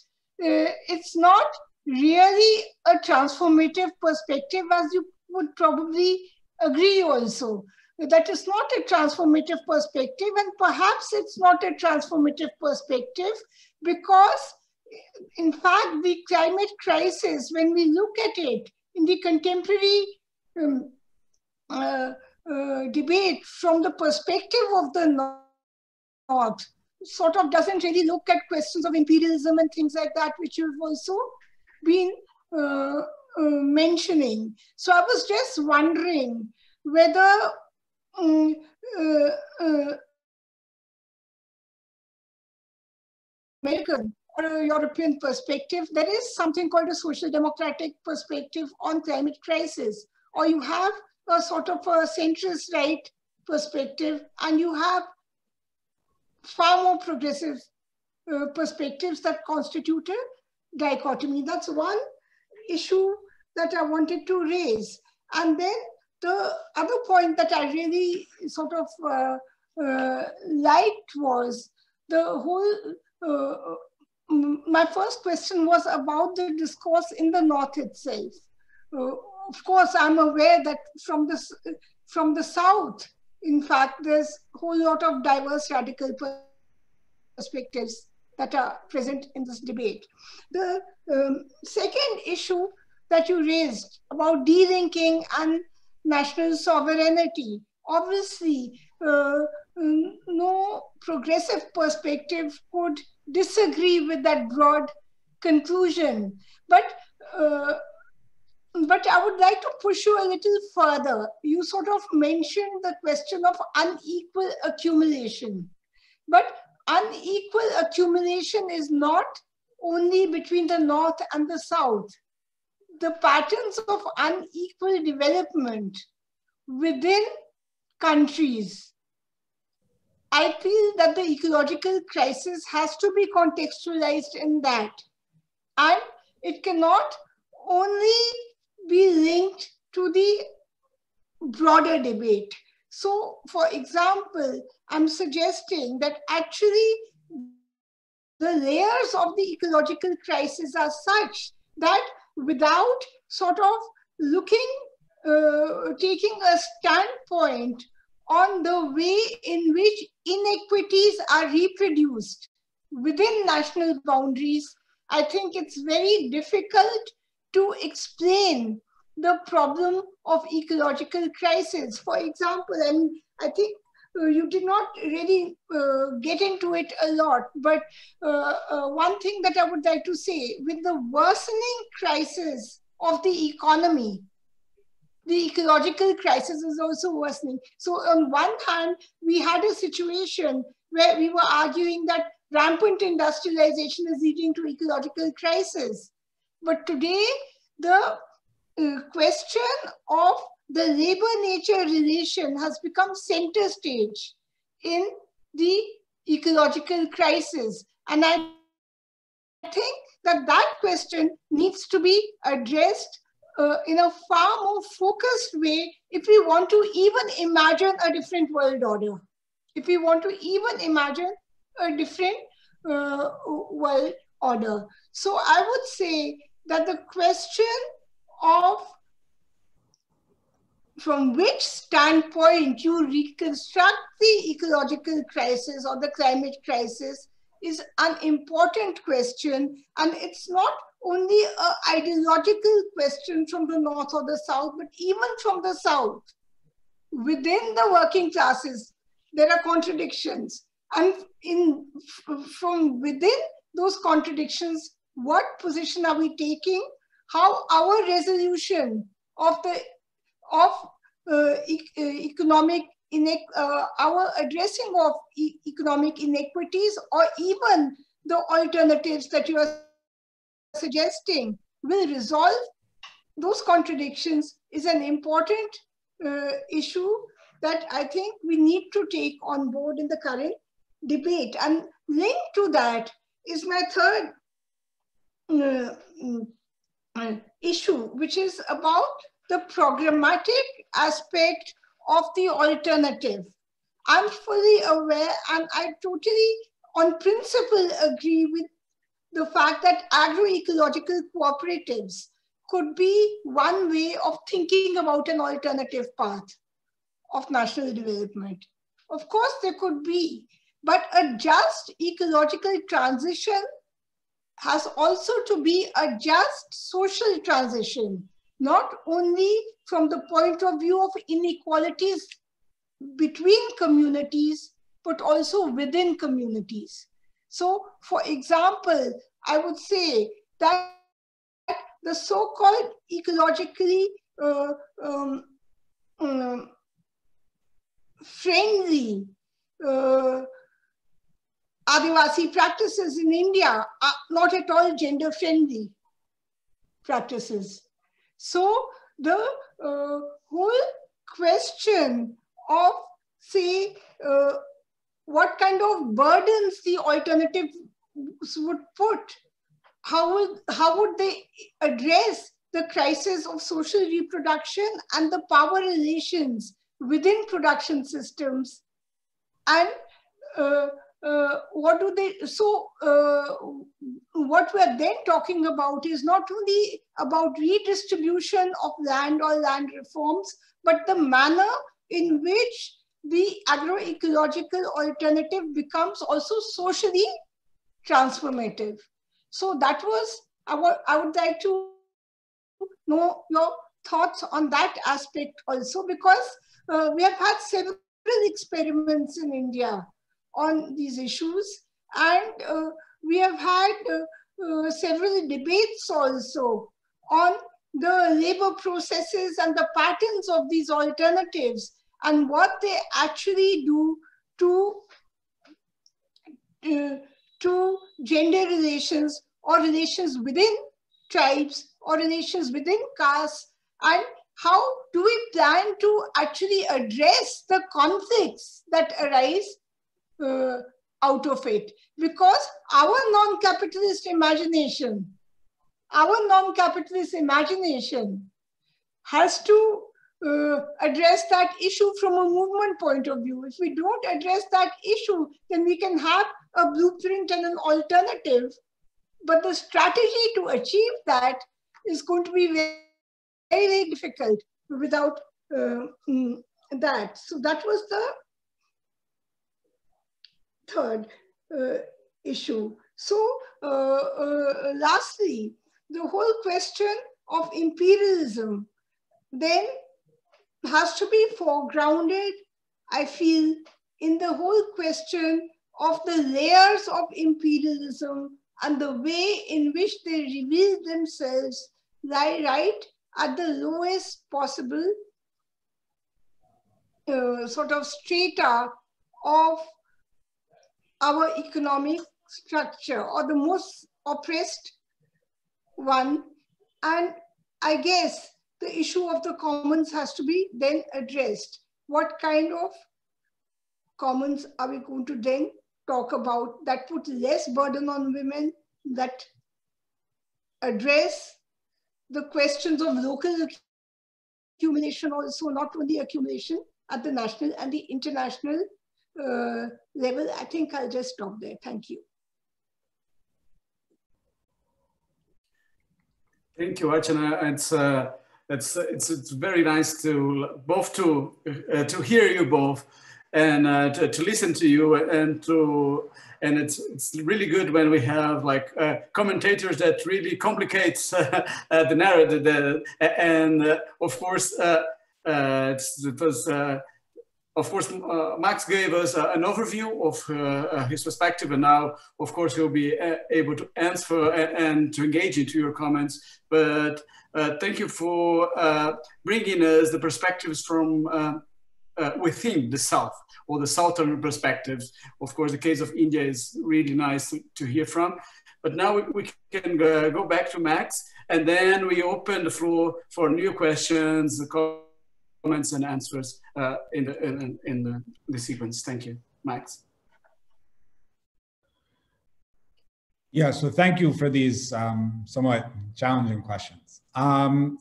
really a transformative perspective, as you would probably agree also. That is not a transformative perspective, and perhaps it's not a transformative perspective because, in fact, the climate crisis, when we look at it in the contemporary debate from the perspective of the North sort of doesn't really look at questions of imperialism and things like that, which you've also been mentioning. So I was just wondering whether American or a European perspective, there is something called a social democratic perspective on climate crisis, or you have a sort of a centrist right perspective, and you have far more progressive perspectives that constitute a dichotomy. That's one issue that I wanted to raise. And then the other point that I really sort of liked was the whole, my first question was about the discourse in the North itself. Of course, I'm aware that from the South, in fact, there's a whole lot of diverse radical perspectives that are present in this debate. The second issue that you raised about delinking and national sovereignty, obviously no progressive perspective could disagree with that broad conclusion. But I would like to push you a little further. You sort of mentioned the question of unequal accumulation. But unequal accumulation is not only between the North and the South. The patterns of unequal development within countries. I feel that the ecological crisis has to be contextualized in that. And it cannot only be linked to the broader debate. So, for example, I'm suggesting that actually the layers of the ecological crisis are such that without sort of looking, taking a standpoint on the way in which inequities are reproduced within national boundaries, I think it's very difficult to explain the problem of ecological crisis. For example, and I think you did not really get into it a lot, but one thing that I would like to say, with the worsening crisis of the economy, the ecological crisis is also worsening. So on one hand, we had a situation where we were arguing that rampant industrialization is leading to ecological crisis. But today, the question of the labor-nature relation has become center stage in the ecological crisis. And I think that that question needs to be addressed in a far more focused way if we want to even imagine a different world order, if we want to even imagine a different world order. So I would say that the question of from which standpoint you reconstruct the ecological crisis or the climate crisis is an important question. And it's not only an ideological question from the North or the South, but even from the South. Within the working classes, there are contradictions. And from within those contradictions, what position are we taking? How our resolution of the our addressing of economic inequities, or even the alternatives that you are suggesting, will resolve those contradictions is an important issue that I think we need to take on board in the current debate. And linked to that is my third issue, which is about the programmatic aspect of the alternative. I'm fully aware, and I totally, on principle, agree with the fact that agroecological cooperatives could be one way of thinking about an alternative path of national development. Of course, there could be, but a just ecological transition has also to be a just social transition. not only from the point of view of inequalities between communities, but also within communities. So, for example, I would say that the so-called ecologically friendly Adivasi practices in India are not at all gender-friendly practices. So the whole question of, say, what kind of burdens the alternatives would put, how would they address the crisis of social reproduction and the power relations within production systems, and what do they, so what we're then talking about is not only about redistribution of land or land reforms, but the manner in which the agroecological alternative becomes also socially transformative. So that was, I would like to know your thoughts on that aspect also, because we have had several experiments in India on these issues, and we have had several debates also on the labor processes and the patterns of these alternatives and what they actually do to gender relations or relations within tribes or relations within castes, and how do we plan to actually address the conflicts that arise out of it. Because our non-capitalist imagination, has to address that issue from a movement point of view. If we don't address that issue, then we can have a blueprint and an alternative, but the strategy to achieve that is going to be very, very difficult without that. So that was the third issue. So lastly, the whole question of imperialism then has to be foregrounded, I feel, in the whole question of the layers of imperialism and the way in which they reveal themselves lie right at the lowest possible sort of strata of our economic structure, or the most oppressed one. And I guess the issue of the commons has to be then addressed. What kind of commons are we going to then talk about that put less burden on women, that address the questions of local accumulation also, not only accumulation at the national and the international level? I think I'll just stop there. Thank you. Thank you, Archana. It's very nice to both to hear you both, and to listen to you, and it's really good when we have like commentators that really complicates the narrative, and of course Max gave us an overview of his perspective, and now of course he'll be able to answer and to engage into your comments, but thank you for bringing us the perspectives from within the South, or the Southern perspectives. Of course, the case of India is really nice to hear from. But now we can go back to Max, and then we open the floor for new questions, comments, and answers in the sequence. Thank you, Max. Yeah, so thank you for these somewhat challenging questions. In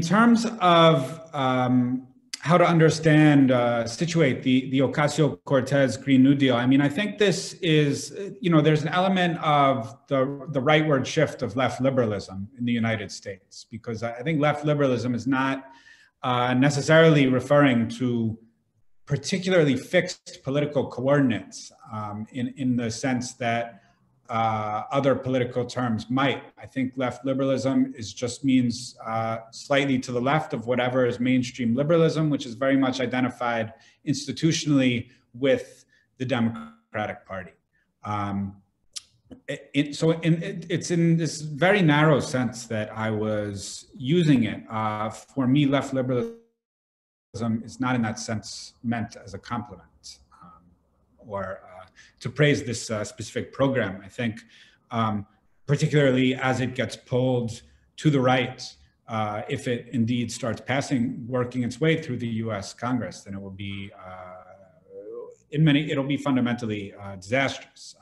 terms of how to understand, situate the Ocasio-Cortez Green New Deal. I mean, I think this is, you know, there's an element of the rightward shift of left liberalism in the United States, because I think left liberalism is not necessarily referring to particularly fixed political coordinates in the sense that other political terms might. I think left liberalism is just means slightly to the left of whatever is mainstream liberalism, which is very much identified institutionally with the Democratic Party. So it's in this very narrow sense that I was using it. For me, left liberalism is not in that sense meant as a compliment or to praise this specific program. I think particularly as it gets pulled to the right, if it indeed starts working its way through the US Congress, then it will be, it'll be fundamentally disastrous.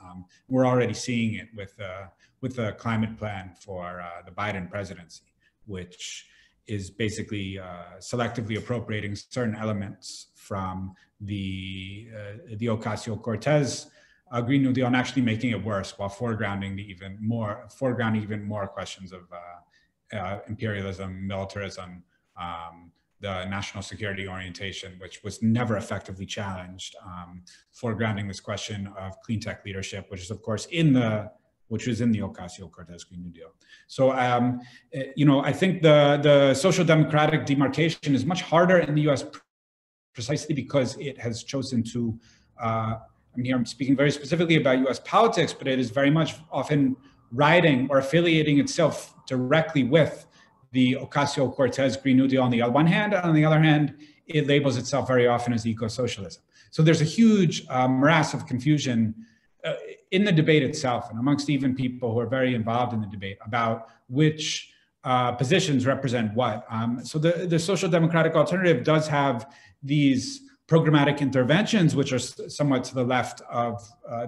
We're already seeing it with the climate plan for the Biden presidency, which is basically selectively appropriating certain elements from the Ocasio-Cortez Green New Deal and actually making it worse while foregrounding even more questions of imperialism, militarism, the national security orientation, which was never effectively challenged, foregrounding this question of clean tech leadership, which is of course in the Ocasio-Cortez Green New Deal. So, you know, I think the social democratic demarcation is much harder in the U.S. precisely because it has chosen to, I'm speaking very specifically about U.S. politics, but it is very much often riding or affiliating itself directly with the Ocasio-Cortez Green New Deal on the one hand, and on the other hand, it labels itself very often as eco-socialism. So there's a huge morass of confusion in the debate itself and amongst even people who are very involved in the debate about which positions represent what. So the social democratic alternative does have these programmatic interventions, which are somewhat to the left of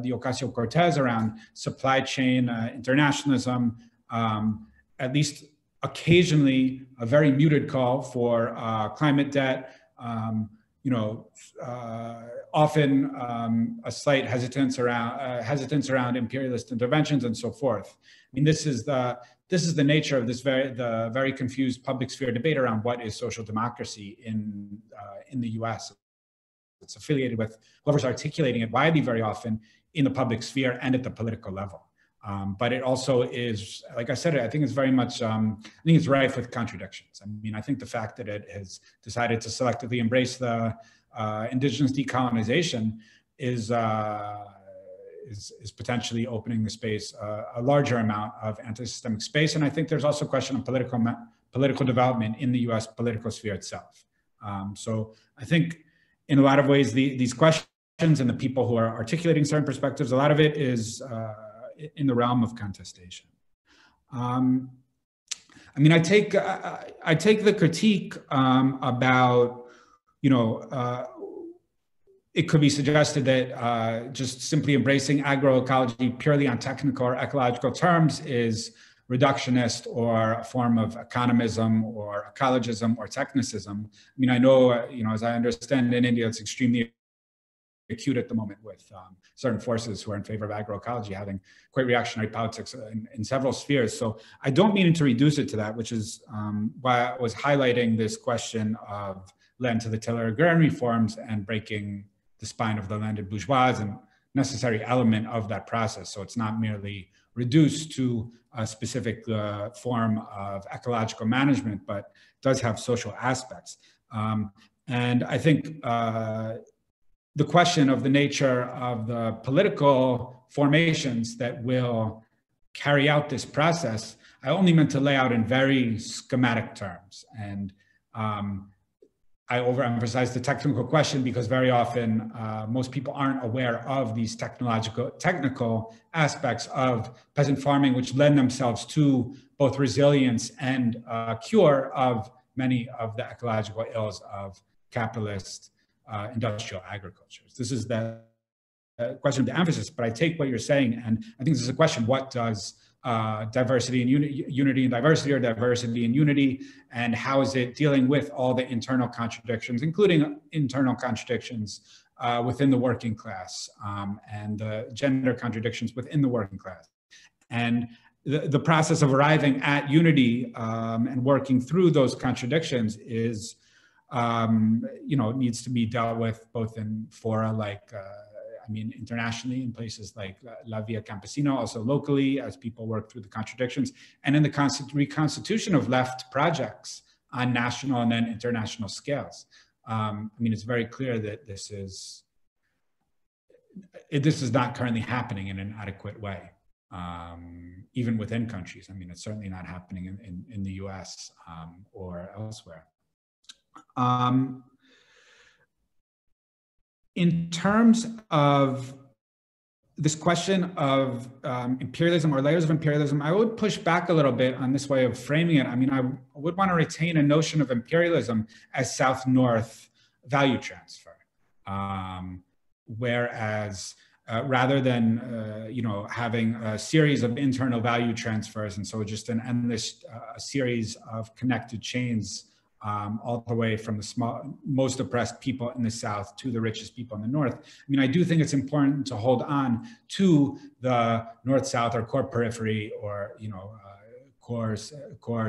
the Ocasio-Cortez around supply chain internationalism, at least occasionally a very muted call for climate debt, you know, often a slight hesitance around imperialist interventions and so forth. I mean, this is the nature of this very confused public sphere debate around what is social democracy in the U.S. It's affiliated with whoever's articulating it widely, very often in the public sphere and at the political level. But it also is, like I said, I think it's very much, I think it's rife with contradictions. I mean, I think the fact that it has decided to selectively embrace the indigenous decolonization is potentially opening the space, a larger amount of anti-systemic space. And I think there's also a question of political development in the US political sphere itself. So I think in a lot of ways, these questions and the people who are articulating certain perspectives, a lot of it is in the realm of contestation. I take the critique about, you know, it could be suggested that just simply embracing agroecology purely on technical or ecological terms is reductionist or a form of economism or ecologism or technicism. I mean, I know, you know, as I understand in India, it's extremely acute at the moment with certain forces who are in favor of agroecology having quite reactionary politics in several spheres. So I don't mean to reduce it to that, which is why I was highlighting this question of land to the tiller agrarian reforms and breaking the spine of the landed bourgeois as a necessary element of that process. So it's not merely reduced to a specific form of ecological management, but does have social aspects. And I think the question of the nature of the political formations that will carry out this process, I only meant to lay out in very schematic terms. And I overemphasize the technical question because very often most people aren't aware of these technical aspects of peasant farming, which lend themselves to both resilience and cure of many of the ecological ills of capitalist industrial agriculture. This is the question of the emphasis, but I take what you're saying, and I think this is a question: what does diversity and unity and diversity, or diversity and unity, and how is it dealing with all the internal contradictions, including internal contradictions within the working class and the gender contradictions within the working class, and the process of arriving at unity and working through those contradictions is, you know, it needs to be dealt with both in fora like I mean, internationally in places like La Via Campesina, also locally as people work through the contradictions, and in the reconstitution of left projects on national and then international scales. I mean, it's very clear that this is not currently happening in an adequate way, even within countries. I mean, it's certainly not happening in the US or elsewhere. In terms of this question of imperialism or layers of imperialism, I would push back a little bit on this way of framing it. I mean, I would want to retain a notion of imperialism as South-North value transfer, whereas rather than you know, having a series of internal value transfers, and so just an endless series of connected chains all the way from the most oppressed people in the South to the richest people in the North. I mean, I do think it's important to hold on to the North-South or core periphery, or, you know, core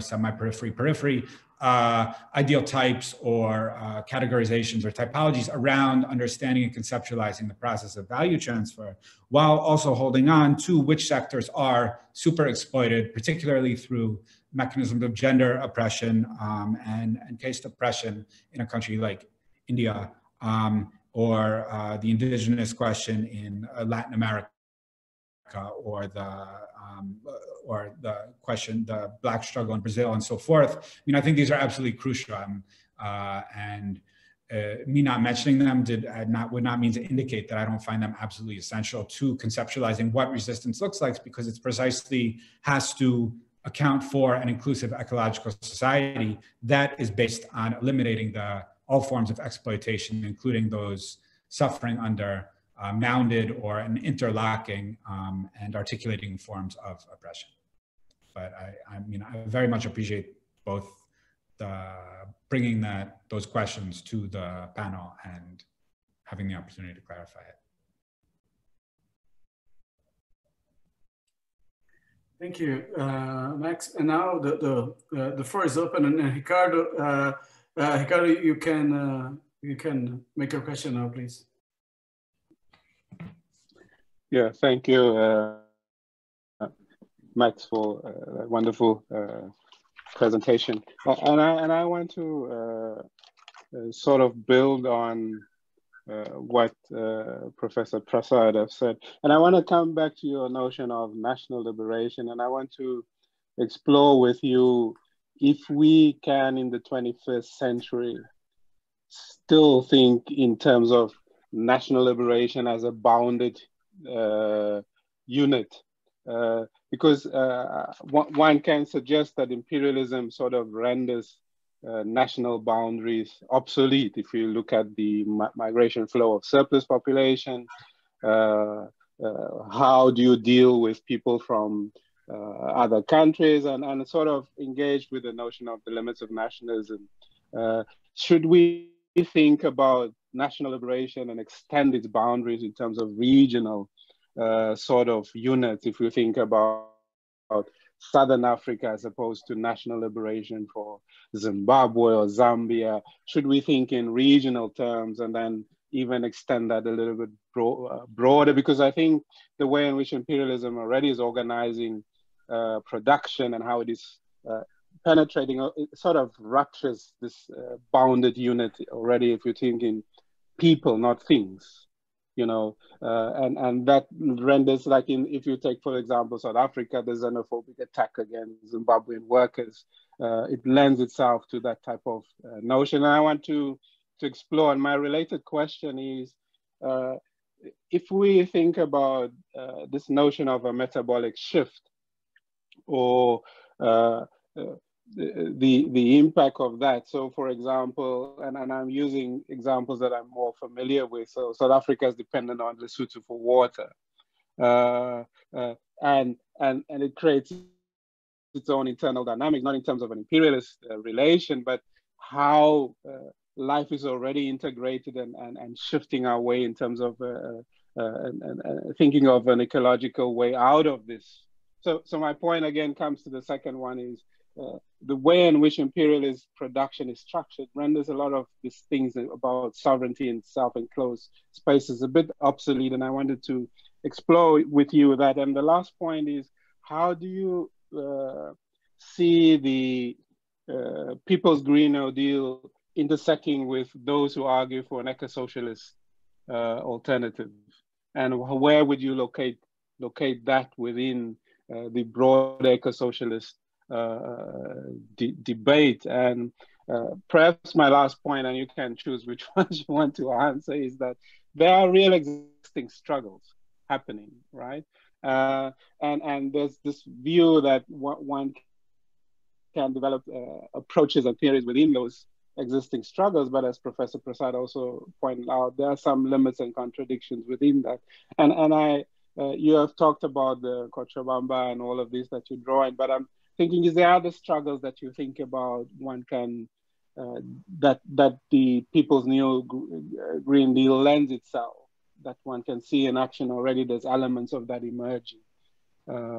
semi-periphery, periphery, ideal types or categorizations or typologies around understanding and conceptualizing the process of value transfer, while also holding on to which sectors are super exploited, particularly through mechanisms of gender oppression and caste oppression in a country like India, or the indigenous question in Latin America, or the question, the black struggle in Brazil and so forth. I mean, I think these are absolutely crucial, and me not mentioning them would not mean to indicate that I don't find them absolutely essential to conceptualizing what resistance looks like, because it's precisely has to account for an inclusive ecological society that is based on eliminating all forms of exploitation, including those suffering under mounded or an interlocking and articulating forms of oppression. But I mean, I very much appreciate both bringing those questions to the panel and having the opportunity to clarify it. Thank you, Max. And now the floor is open, and Ricardo, Ricardo, you can make your question now, please. Yeah, thank you, Max, for a wonderful presentation. And I want to sort of build on what Professor Prasad have said. And I want to come back to your notion of national liberation, and I want to explore with you if we can, in the 21st century, still think in terms of national liberation as a bounded unit. Because one can suggest that imperialism sort of renders national boundaries obsolete. If you look at the migration flow of surplus population, how do you deal with people from other countries, and sort of engage with the notion of the limits of nationalism? Should we think about national liberation and extend its boundaries in terms of regional sort of units, if you think about Southern Africa as opposed to national liberation for Zimbabwe or Zambia? Should we think in regional terms and then even extend that a little bit broader? Because I think the way in which imperialism already is organizing production and how it is penetrating, it sort of ruptures this bounded unit already, if you think in people, not things. You know, and that renders, like, if you take, for example, South Africa, the xenophobic attack against Zimbabwean workers, it lends itself to that type of notion. And I want to explore, and my related question is, if we think about this notion of a metabolic shift, or the impact of that. So, for example, and I'm using examples that I'm more familiar with. So South Africa is dependent on Lesotho for water, and it creates its own internal dynamic, not in terms of an imperialist relation, but how life is already integrated and shifting our way in terms of thinking of an ecological way out of this. So my point again comes to the second one is, the way in which imperialist production is structured renders a lot of these things about sovereignty and self-enclosed spaces a bit obsolete, and I wanted to explore with you that. And the last point is, how do you see the People's Green New Deal intersecting with those who argue for an eco-socialist alternative? And where would you locate that within the broad eco-socialist debate? And perhaps my last point, and you can choose which ones you want to answer, is that there are real existing struggles happening, right? And there's this view that one can develop approaches and theories within those existing struggles, but as Professor Prasad also pointed out, there are some limits and contradictions within that. And you have talked about the Cochabamba and all of this that you draw in, but I'm thinking, is there other struggles that you think about one can, that the People's New Green Deal lends itself, that one can see in action already? There's elements of that emerging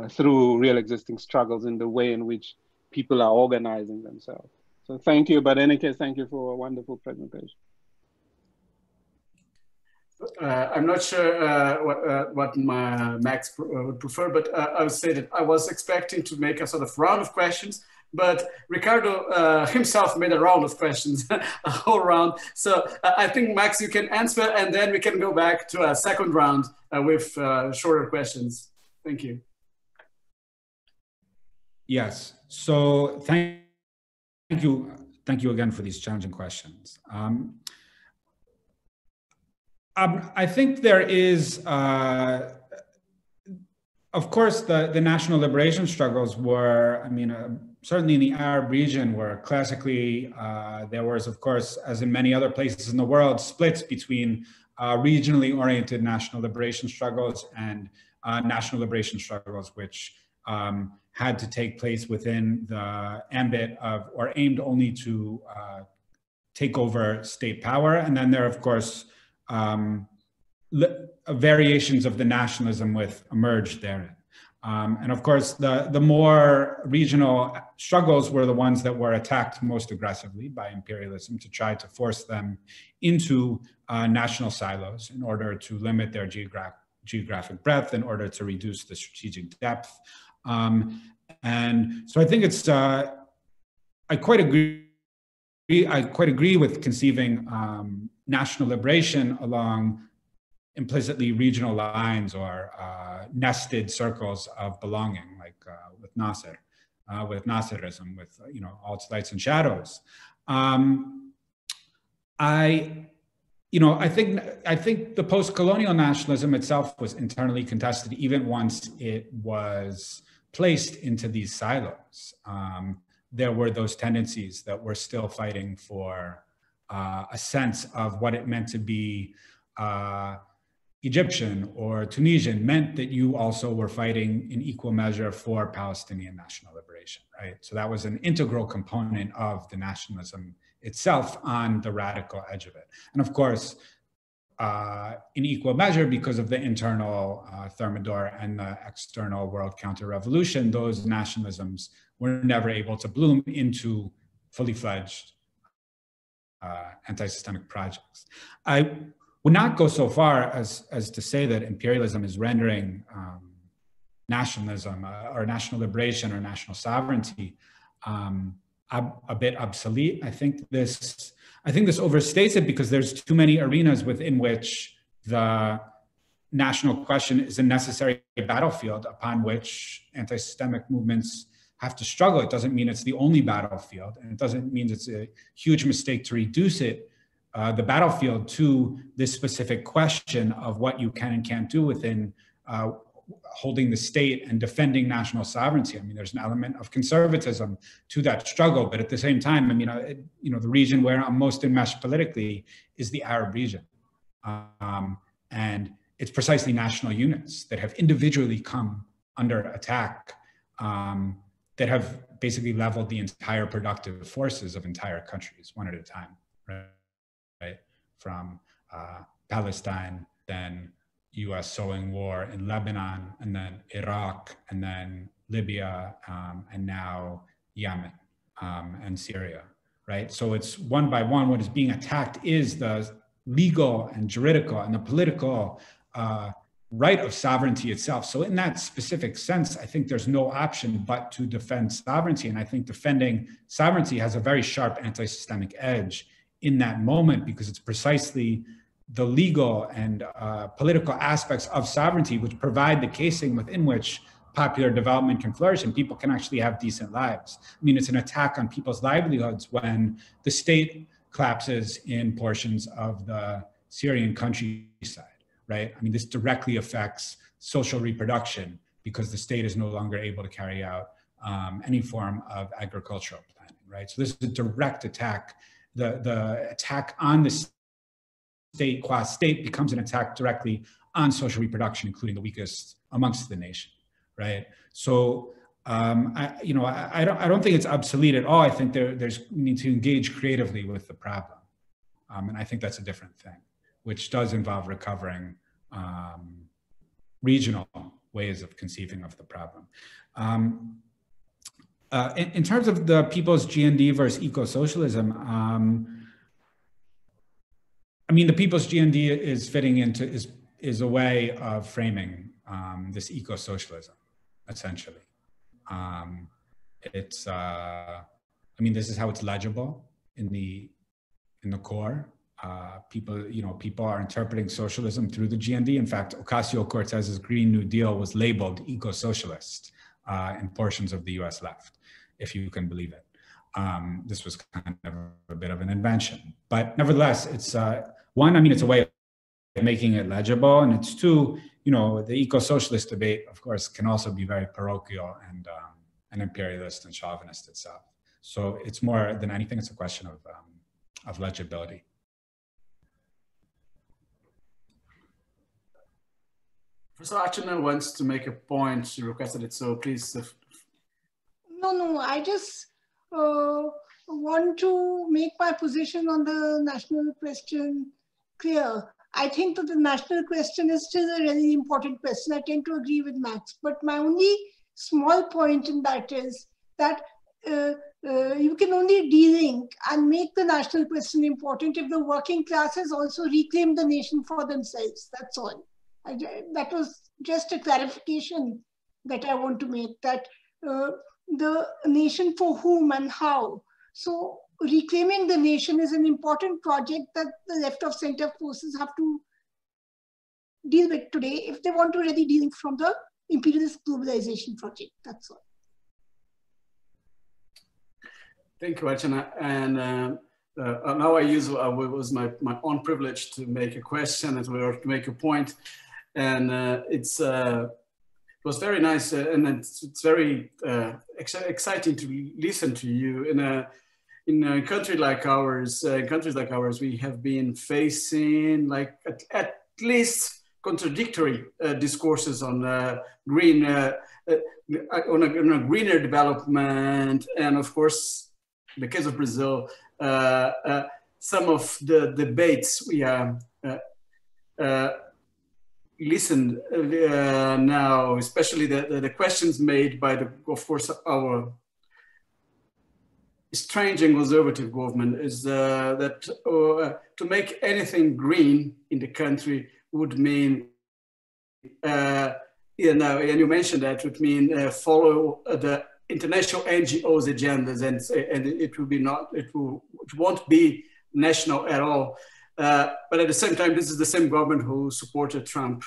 through real existing struggles in the way in which people are organizing themselves. So thank you, but in any case, thank you for a wonderful presentation. I'm not sure what my Max would prefer, but I would say that I was expecting to make a sort of round of questions, but Ricardo himself made a round of questions, a whole round. So I think, Max, you can answer, and then we can go back to a second round with shorter questions. Thank you. Yes, so thank you again for these challenging questions. I think there is, of course, the national liberation struggles were, I mean, certainly in the Arab region, were classically, there was, of course, as in many other places in the world, splits between regionally oriented national liberation struggles and national liberation struggles, which had to take place within the ambit of, or aimed only to take over state power. And then there, of course, variations of the nationalism with emerged therein. And of course, the more regional struggles were the ones that were attacked most aggressively by imperialism to try to force them into national silos in order to limit their geographic breadth, in order to reduce the strategic depth. And so I think it's, I quite agree with conceiving national liberation along implicitly regional lines or nested circles of belonging, like with Nasserism, with all its lights and shadows. I think the post-colonial nationalism itself was internally contested, even once it was placed into these silos. There were those tendencies that were still fighting for a sense of what it meant to be Egyptian or Tunisian, meant that you also were fighting in equal measure for Palestinian national liberation, right? So that was an integral component of the nationalism itself on the radical edge of it. And of course, in equal measure, because of the internal Thermidor and the external world counter-revolution, those nationalisms were never able to bloom into fully fledged anti-systemic projects. I would not go so far as to say that imperialism is rendering nationalism or national liberation or national sovereignty a bit obsolete. I think this overstates it, because there's too many arenas within which the national question is a necessary battlefield upon which anti-systemic movements have to struggle. It doesn't mean it's the only battlefield, and it doesn't mean it's a huge mistake to reduce it, the battlefield, to this specific question of what you can and can't do within holding the state and defending national sovereignty. I mean, there's an element of conservatism to that struggle, but at the same time, I mean, the region where I'm most enmeshed politically is the Arab region. And it's precisely national units that have individually come under attack, that have basically leveled the entire productive forces of entire countries, one at a time, right? From Palestine, then US sowing war in Lebanon, and then Iraq, and then Libya, and now Yemen and Syria, right? So it's one by one, what is being attacked is the legal and juridical and the political right of sovereignty itself. So in that specific sense, I think there's no option but to defend sovereignty. And I think defending sovereignty has a very sharp anti-systemic edge in that moment, because it's precisely the legal and political aspects of sovereignty which provide the casing within which popular development can flourish and people can actually have decent lives. I mean, it's an attack on people's livelihoods when the state collapses in portions of the Syrian countryside, right? I mean, this directly affects social reproduction because the state is no longer able to carry out any form of agricultural planning, right? So this is a direct attack. The attack on the state qua state becomes an attack directly on social reproduction, including the weakest amongst the nation, right? So, I don't think it's obsolete at all. I think we need to engage creatively with the problem, and I think that's a different thing, which does involve recovering regional ways of conceiving of the problem. In terms of the people's GND versus eco-socialism, I mean, the people's GND is fitting into, is a way of framing this eco-socialism, essentially. I mean, this is how it's legible in the core. People are interpreting socialism through the GND. In fact, Ocasio-Cortez's Green New Deal was labeled eco-socialist in portions of the US left, if you can believe it. This was kind of a bit of an invention, but nevertheless, it's one, I mean, it's a way of making it legible, and it's two, you know, the eco-socialist debate, of course, can also be very parochial and imperialist and chauvinist itself. So it's more than anything, it's a question of legibility. Professor Achana wants to make a point. She requested it, so please. No, I just want to make my position on the national question clear. I think that the national question is still a really important question. I tend to agree with Max, but my only small point in that is that you can only de-link and make the national question important if the working classes also reclaim the nation for themselves. That's all. That was just a clarification that I want to make, that the nation for whom and how. So reclaiming the nation is an important project that the left of center forces have to deal with today if they want to really deal from the imperialist globalization project. That's all. Thank you, Archana. And now I use it was my own privilege to make a question or to make a point. And it was very nice, and it's very exciting to listen to you. In a country like ours, we have been facing like at least contradictory discourses on green, on a greener development, and of course, in the case of Brazil, some of the debates we are. Listen now, especially the questions made by our strange and conservative government is that to make anything green in the country would mean, and you mentioned that would mean follow the international NGOs' agendas, and it will be not, it won't be national at all. But at the same time, this is the same government who supported Trump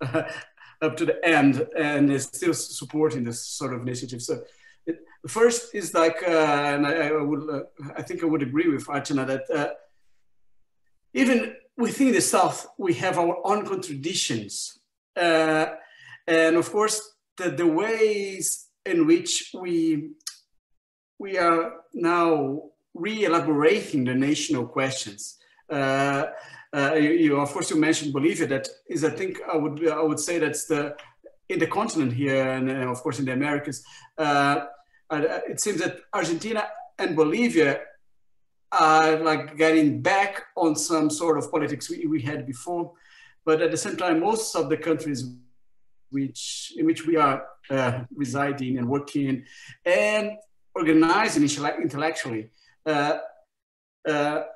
up to the end and is still supporting this sort of initiative. So the first is like, and I think I would agree with Archana that even within the South, we have our own contradictions. And of course, the ways in which we are now re-elaborating the national questions. Of course, you mentioned Bolivia. That is, I think, I would say that's in the continent here, and of course in the Americas. It seems that Argentina and Bolivia are like getting back on some sort of politics we had before, but at the same time, most of the countries in which we are residing and working, and organized intellectually. A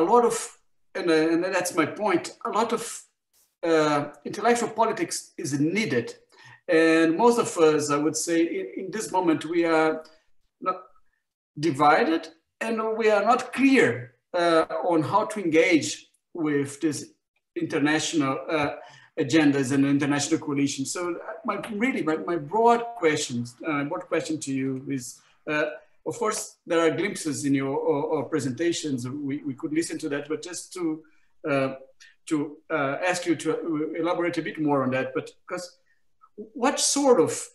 lot of, and that's my point, a lot of intellectual politics is needed. And most of us, I would say, in this moment, we are not divided and we are not clear on how to engage with these international agendas and international coalition. So my broad question, to you is, of course, there are glimpses in your or presentations, we could listen to that, but just to ask you to elaborate a bit more on that, but because what sort of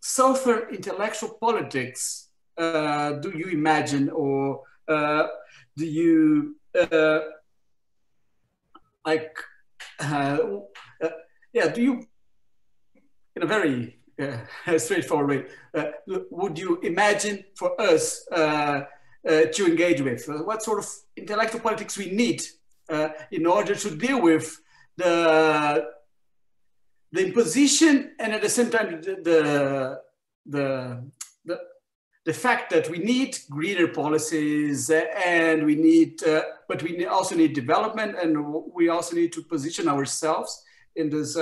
southern intellectual politics do you imagine, or do you do you, in a very straightforward way, would you imagine for us to engage with? What sort of intellectual politics we need in order to deal with the imposition and at the same time the fact that we need greener policies and we need, but we also need development, and we also need to position ourselves in this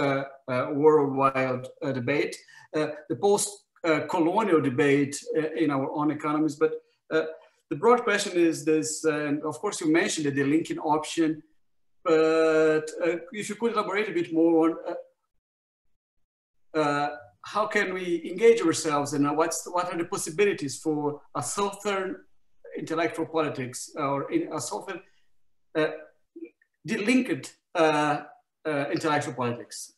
worldwide debate, the post-colonial debate in our own economies. But the broad question is this, and of course you mentioned the linking option, but if you could elaborate a bit more on how can we engage ourselves, and what are the possibilities for a southern intellectual politics, or in a southern delinked intellectual politics?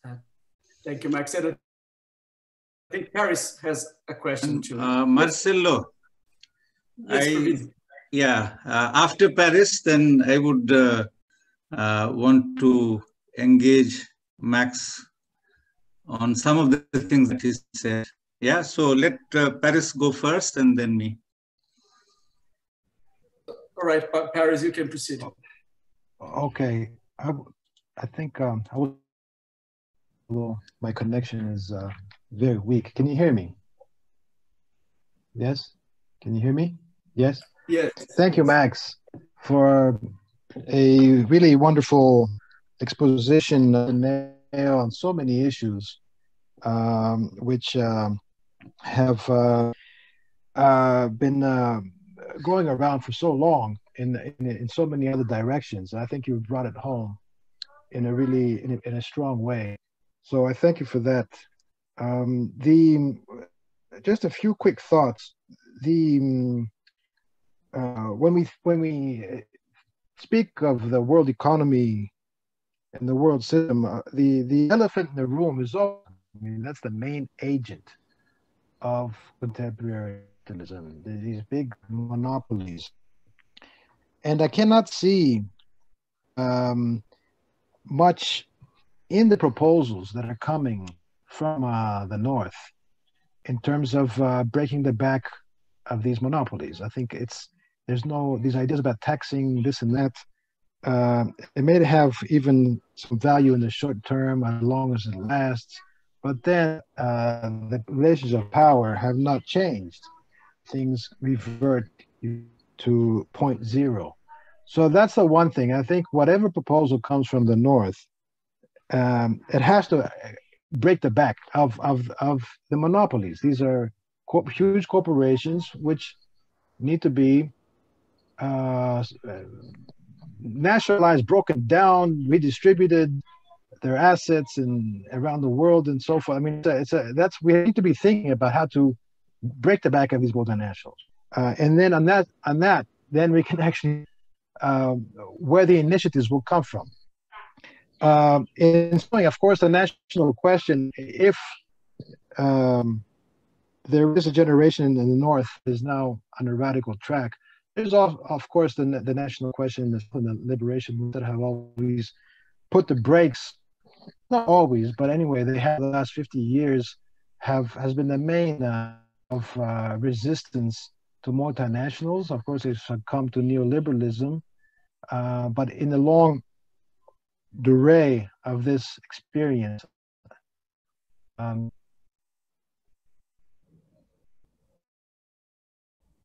Thank you, Max. I think Paris has a question too. Marcelo, after Paris, then I would want to engage Max on some of the things that he said. Yeah, so let Paris go first and then me. All right, Paris, you can proceed. Okay, I think my connection is very weak. Can you hear me? Yes, can you hear me? Yes? Yes. Thank you, Max, for a really wonderful exposition on so many issues, which have been going around for so long in so many other directions. And I think you brought it home in a really in a strong way. So I thank you for that. Just a few quick thoughts. When we speak of the world economy in the world system, the elephant in the room is all, I mean, that's the main agent of contemporary capitalism, these big monopolies. And I cannot see much in the proposals that are coming from the North in terms of breaking the back of these monopolies. I think these ideas about taxing this and that, it may have even some value in the short term, as long as it lasts, but then the relations of power have not changed. Things revert to point zero. So that's the one thing. I think whatever proposal comes from the North, it has to break the back of the monopolies. These are huge corporations which need to be nationalized, broken down, redistributed their assets and around the world and so forth. I mean, we need to be thinking about how to break the back of these multinationals, and then on that, then we can actually where the initiatives will come from. In something, of course, the national question: if there is a generation in the North that is now on a radical track. There's, of course, the national question, the liberation movement that have always put the brakes, not always, but anyway, they have the last 50 years has been the main of resistance to multinationals. Of course, they've succumbed to neoliberalism, but in the long durée of this experience,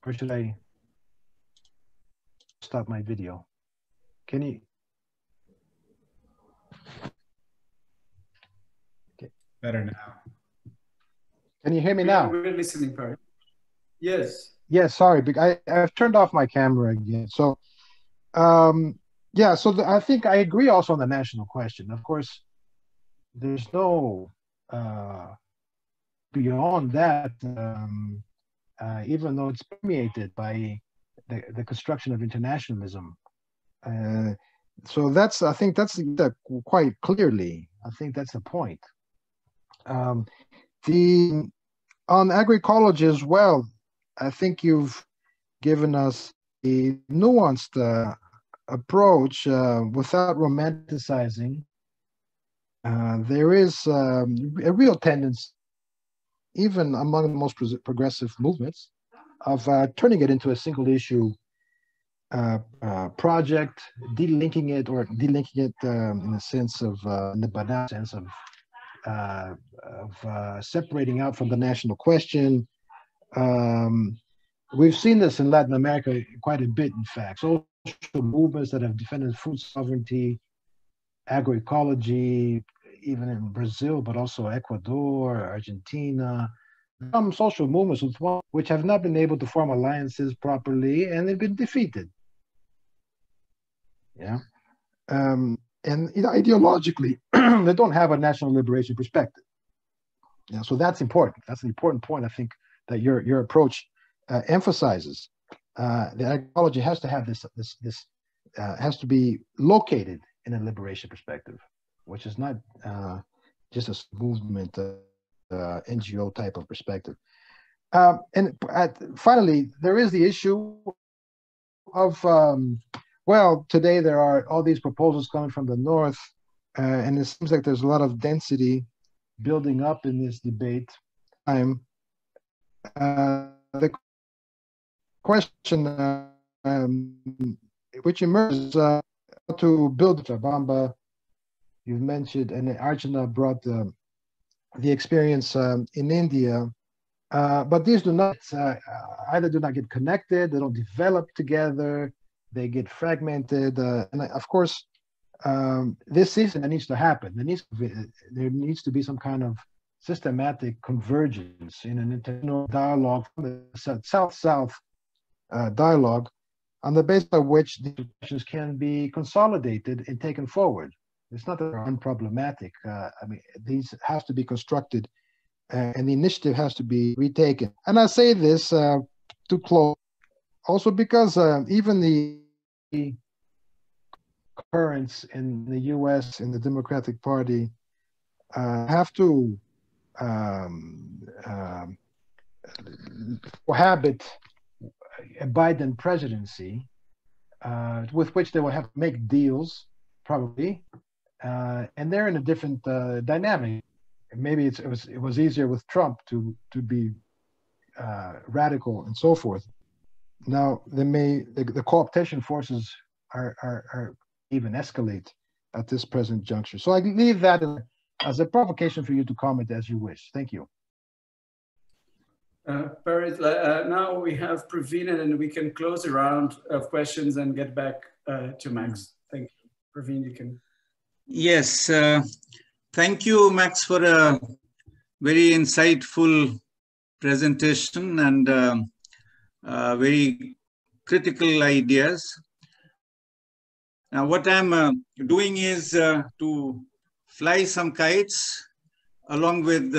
Or should I stop my video? Can you? Okay. Better now. Can you hear me now? We're listening, Perry. Yes. Yes, sorry, because I've turned off my camera again. So, yeah, so I think I agree also on the national question. Of course, there's no, beyond that, even though it's permeated by the construction of internationalism. So that's, I think that's quite clearly, I think that's the point. On agroecology as well, I think you've given us a nuanced approach without romanticizing. There is a real tendency, even among the most progressive movements, of turning it into a single issue project, delinking it, or delinking it in the sense of, in the banal sense of separating out from the national question. We've seen this in Latin America quite a bit, in fact. Social movements that have defended food sovereignty, agroecology, even in Brazil, but also Ecuador, Argentina, some social movements which have not been able to form alliances properly, and they've been defeated. Yeah. And you know, ideologically, they don't have a national liberation perspective. Yeah, so that's important. That's an important point, I think, that your approach emphasizes. The agroecology has to have this has to be located in a liberation perspective, which is not just a movement, NGO type of perspective. Finally, there is the issue of, well, today there are all these proposals coming from the north, and it seems like there's a lot of density building up in this debate. The question which emerges to build Bamba, you've mentioned, and Archana brought the experience in India, but these do not either do not get connected, they don't develop together, they get fragmented, and of course this is something that needs to happen. There needs to be some kind of systematic convergence in an internal dialogue, South-South dialogue, on the basis of which the questions can be consolidated and taken forward. It's not that they're unproblematic. I mean, these have to be constructed, and the initiative has to be retaken. And I say this to close, also because even the currents in the U.S. in the Democratic Party have to cohabit a Biden presidency with which they will have to make deals, probably, and they're in a different dynamic. Maybe it was easier with Trump to be radical and so forth. Now the co-optation forces are even escalate at this present juncture. So I leave that as a provocation for you to comment as you wish. Thank you. Parit, now we have Praveen, and we can close a round of questions and get back to Max. Thank you. Praveen, you can. Yes, thank you, Max, for a very insightful presentation and very critical ideas. Now, what I'm doing is to fly some kites along with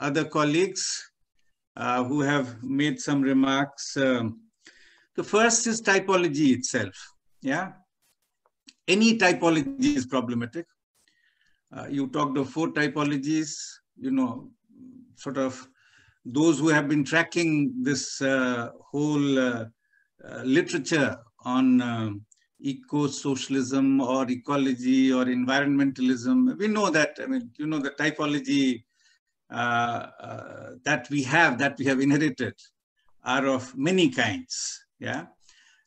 other colleagues who have made some remarks. The first is typology itself. Yeah, any typology is problematic. You talked of 4 typologies. You know, sort of those who have been tracking this whole literature on eco-socialism or ecology or environmentalism. We know that, I mean, you know, the typology that we have inherited are of many kinds, yeah?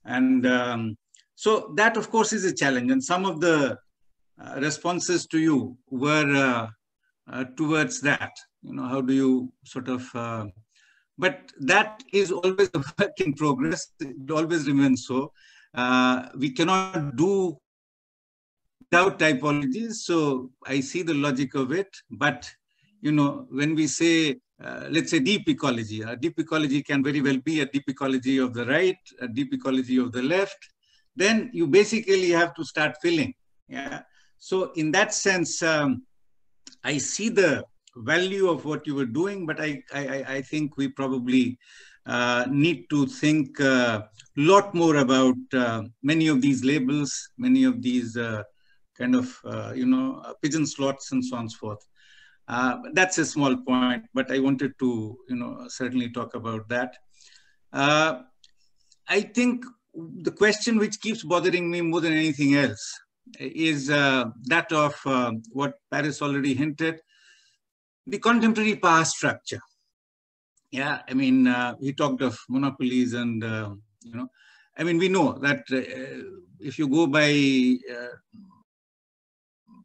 And so that, of course, is a challenge. And some of the responses to you were towards that. You know, how do you sort of But that is always a work in progress. It always remains so. We cannot do without typologies. So I see the logic of it. But you know, when we say, let's say deep ecology, a deep ecology can very well be a deep ecology of the right, a deep ecology of the left, then you basically have to start filling. Yeah. So in that sense, I see the value of what you were doing, but I think we probably need to think a lot more about many of these labels, many of these kind of, you know, pigeon slots and so on and so forth. That's a small point, but I wanted to, you know, certainly talk about that. I think the question which keeps bothering me more than anything else is that of what Paris already hinted, the contemporary power structure. Yeah, I mean, he talked of monopolies and, you know, I mean, we know that if you go by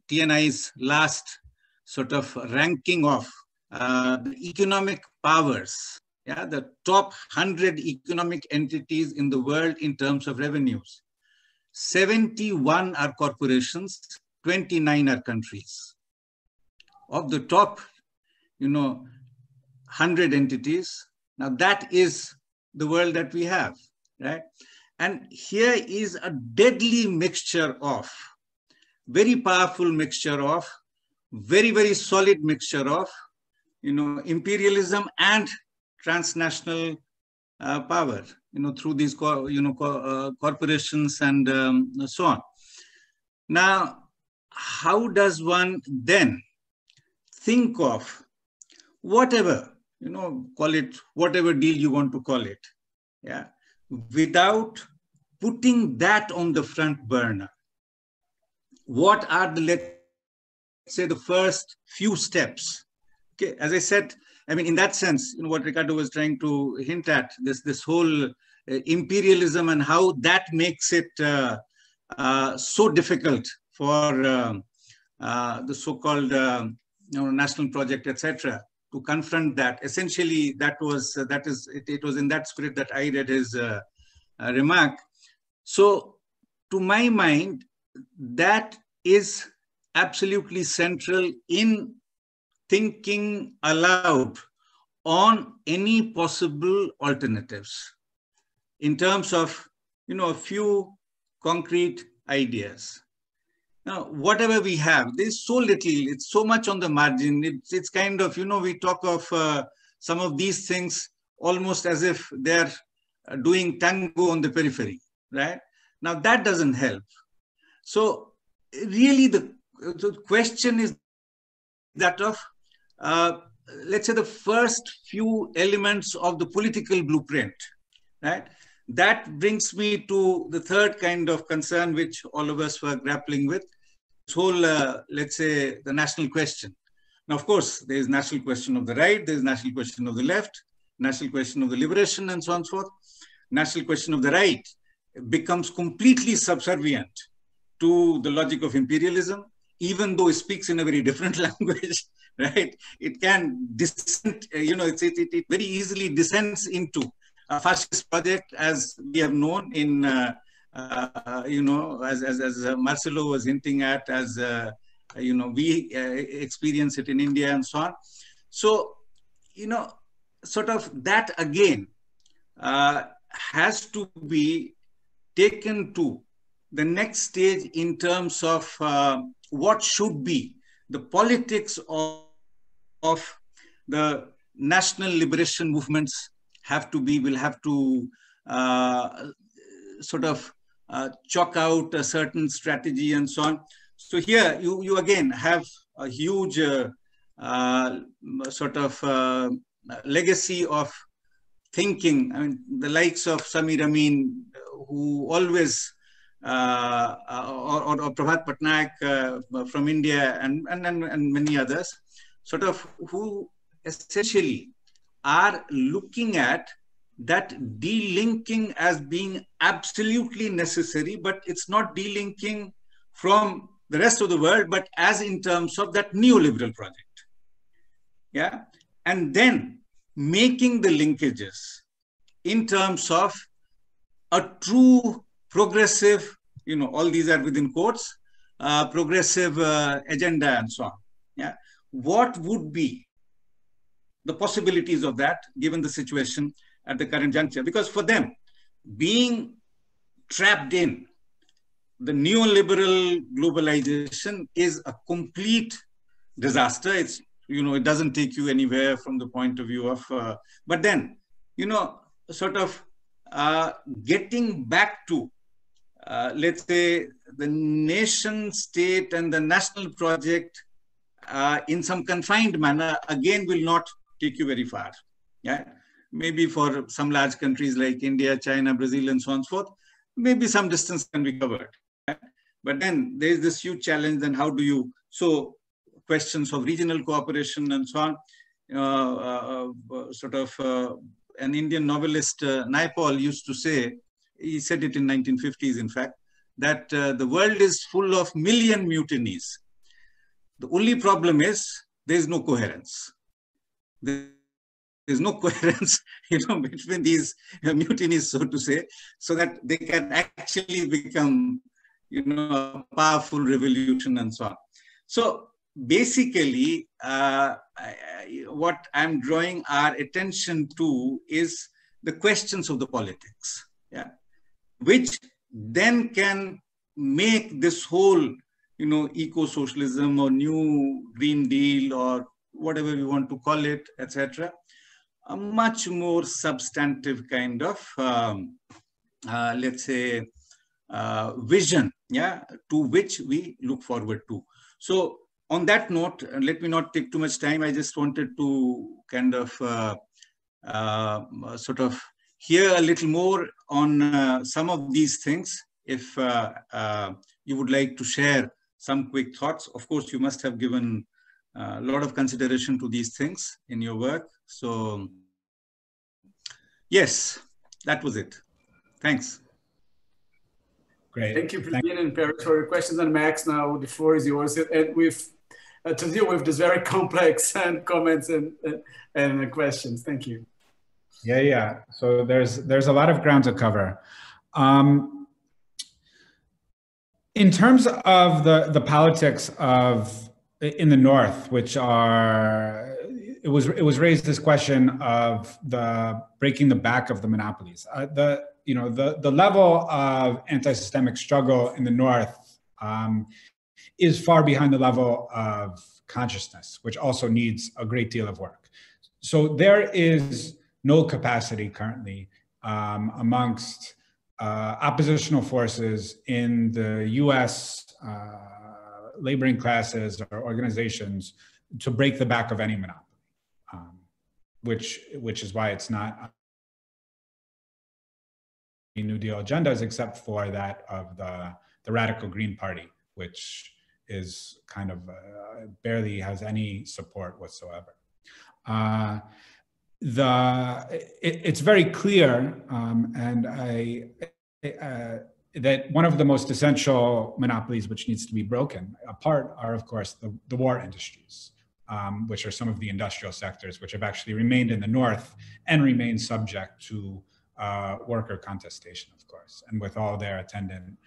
TNI's last sort of ranking of the economic powers, yeah, the top 100 economic entities in the world in terms of revenues, 71 are corporations, 29 are countries. Of the top, you know, 100 entities. Now that is the world that we have, right? And here is a deadly mixture of, very powerful mixture of, very, very solid mixture of, you know, imperialism and transnational power, you know, through these, you know, corporations and so on. Now, how does one then think of whatever, you know, call it whatever deal you want to call it, yeah, without putting that on the front burner? What are the, let's say, the first few steps? Okay, as I said, I mean, in that sense, you know, what Ricardo was trying to hint at, this whole imperialism and how that makes it so difficult for the so-called you know, national project, etc., to confront that. Essentially, that was it was in that spirit that I read his remark. So, to my mind, that is absolutely central in thinking aloud on any possible alternatives in terms of, you know, a few concrete ideas. Now, whatever we have, there's so little, it's so much on the margin. It's kind of, you know, we talk of some of these things almost as if they're doing tango on the periphery, right? Now, that doesn't help. So, really, the question is that of, let's say, the first few elements of the political blueprint, right? That brings me to the third kind of concern which all of us were grappling with, this whole, let's say, the national question. Now, of course, there is national question of the right, there is national question of the left, national question of the liberation, and so on and so forth. National question of the right becomes completely subservient to the logic of imperialism, even though it speaks in a very different language, right? It can descend, you know, it very easily descends into a fascist project, as we have known in, you know, as Marcelo was hinting at, as, you know, we experience it in India and so on. So, you know, sort of that again has to be taken to the next stage in terms of what should be the politics of the national liberation movements. Will have to sort of chalk out a certain strategy and so on. So here you again have a huge sort of legacy of thinking. I mean, the likes of Samir Amin, who always, or Prabhat Patnaik from India and many others, sort of who essentially are looking at that delinking as being absolutely necessary, but it's not delinking from the rest of the world, but as in terms of that neoliberal project. Yeah. And then making the linkages in terms of a true progressive, you know, all these are within quotes, progressive agenda and so on. Yeah. What would be the possibilities of that given the situation at the current juncture? Because for them, being trapped in the neoliberal globalization is a complete disaster. It's, you know, it doesn't take you anywhere from the point of view of, but then, you know, sort of getting back to, let's say, the nation state and the national project in some confined manner, again, will not take you very far. Yeah, maybe for some large countries like India, China, Brazil, and so on and so forth, maybe some distance can be covered. Yeah? But then there is this huge challenge, then how do you, so questions of regional cooperation and so on, sort of an Indian novelist, Naipaul, used to say, he said it in 1950s, in fact, that the world is full of million mutinies. The only problem is there is no coherence. There is no coherence, you know, between these mutinies, so to say, so that they can actually become, you know, a powerful revolution and so on. So basically, what I'm drawing our attention to is the questions of the politics, yeah, which then can make this whole, you know, eco-socialism or new Green Deal or whatever we want to call it, etc., a much more substantive kind of, let's say, vision, yeah, to which we look forward to. So on that note, let me not take too much time. I just wanted to kind of sort of hear a little more on some of these things. If you would like to share some quick thoughts, of course, you must have given a lot of consideration to these things in your work. So, yes, that was it. Thanks. Great. Thank you, Praveen and Paris, for your questions. And Max, now the floor is yours. And we've to deal with this very complex and comments and questions. Thank you. Yeah, yeah. So there's a lot of ground to cover. In terms of the politics of in the North, which are, it was raised this question of the breaking the back of the monopolies. You know, the level of anti-systemic struggle in the North is far behind the level of consciousness, which also needs a great deal of work. So there is no capacity currently amongst oppositional forces in the US laboring classes or organizations to break the back of any monopoly, which is why it's not on New Deal agendas, except for that of the Radical Green Party, which is kind of barely has any support whatsoever. It's very clear, that one of the most essential monopolies which needs to be broken apart are, of course, the war industries, which are some of the industrial sectors which have actually remained in the North and remain subject to worker contestation, of course, and with all their attendant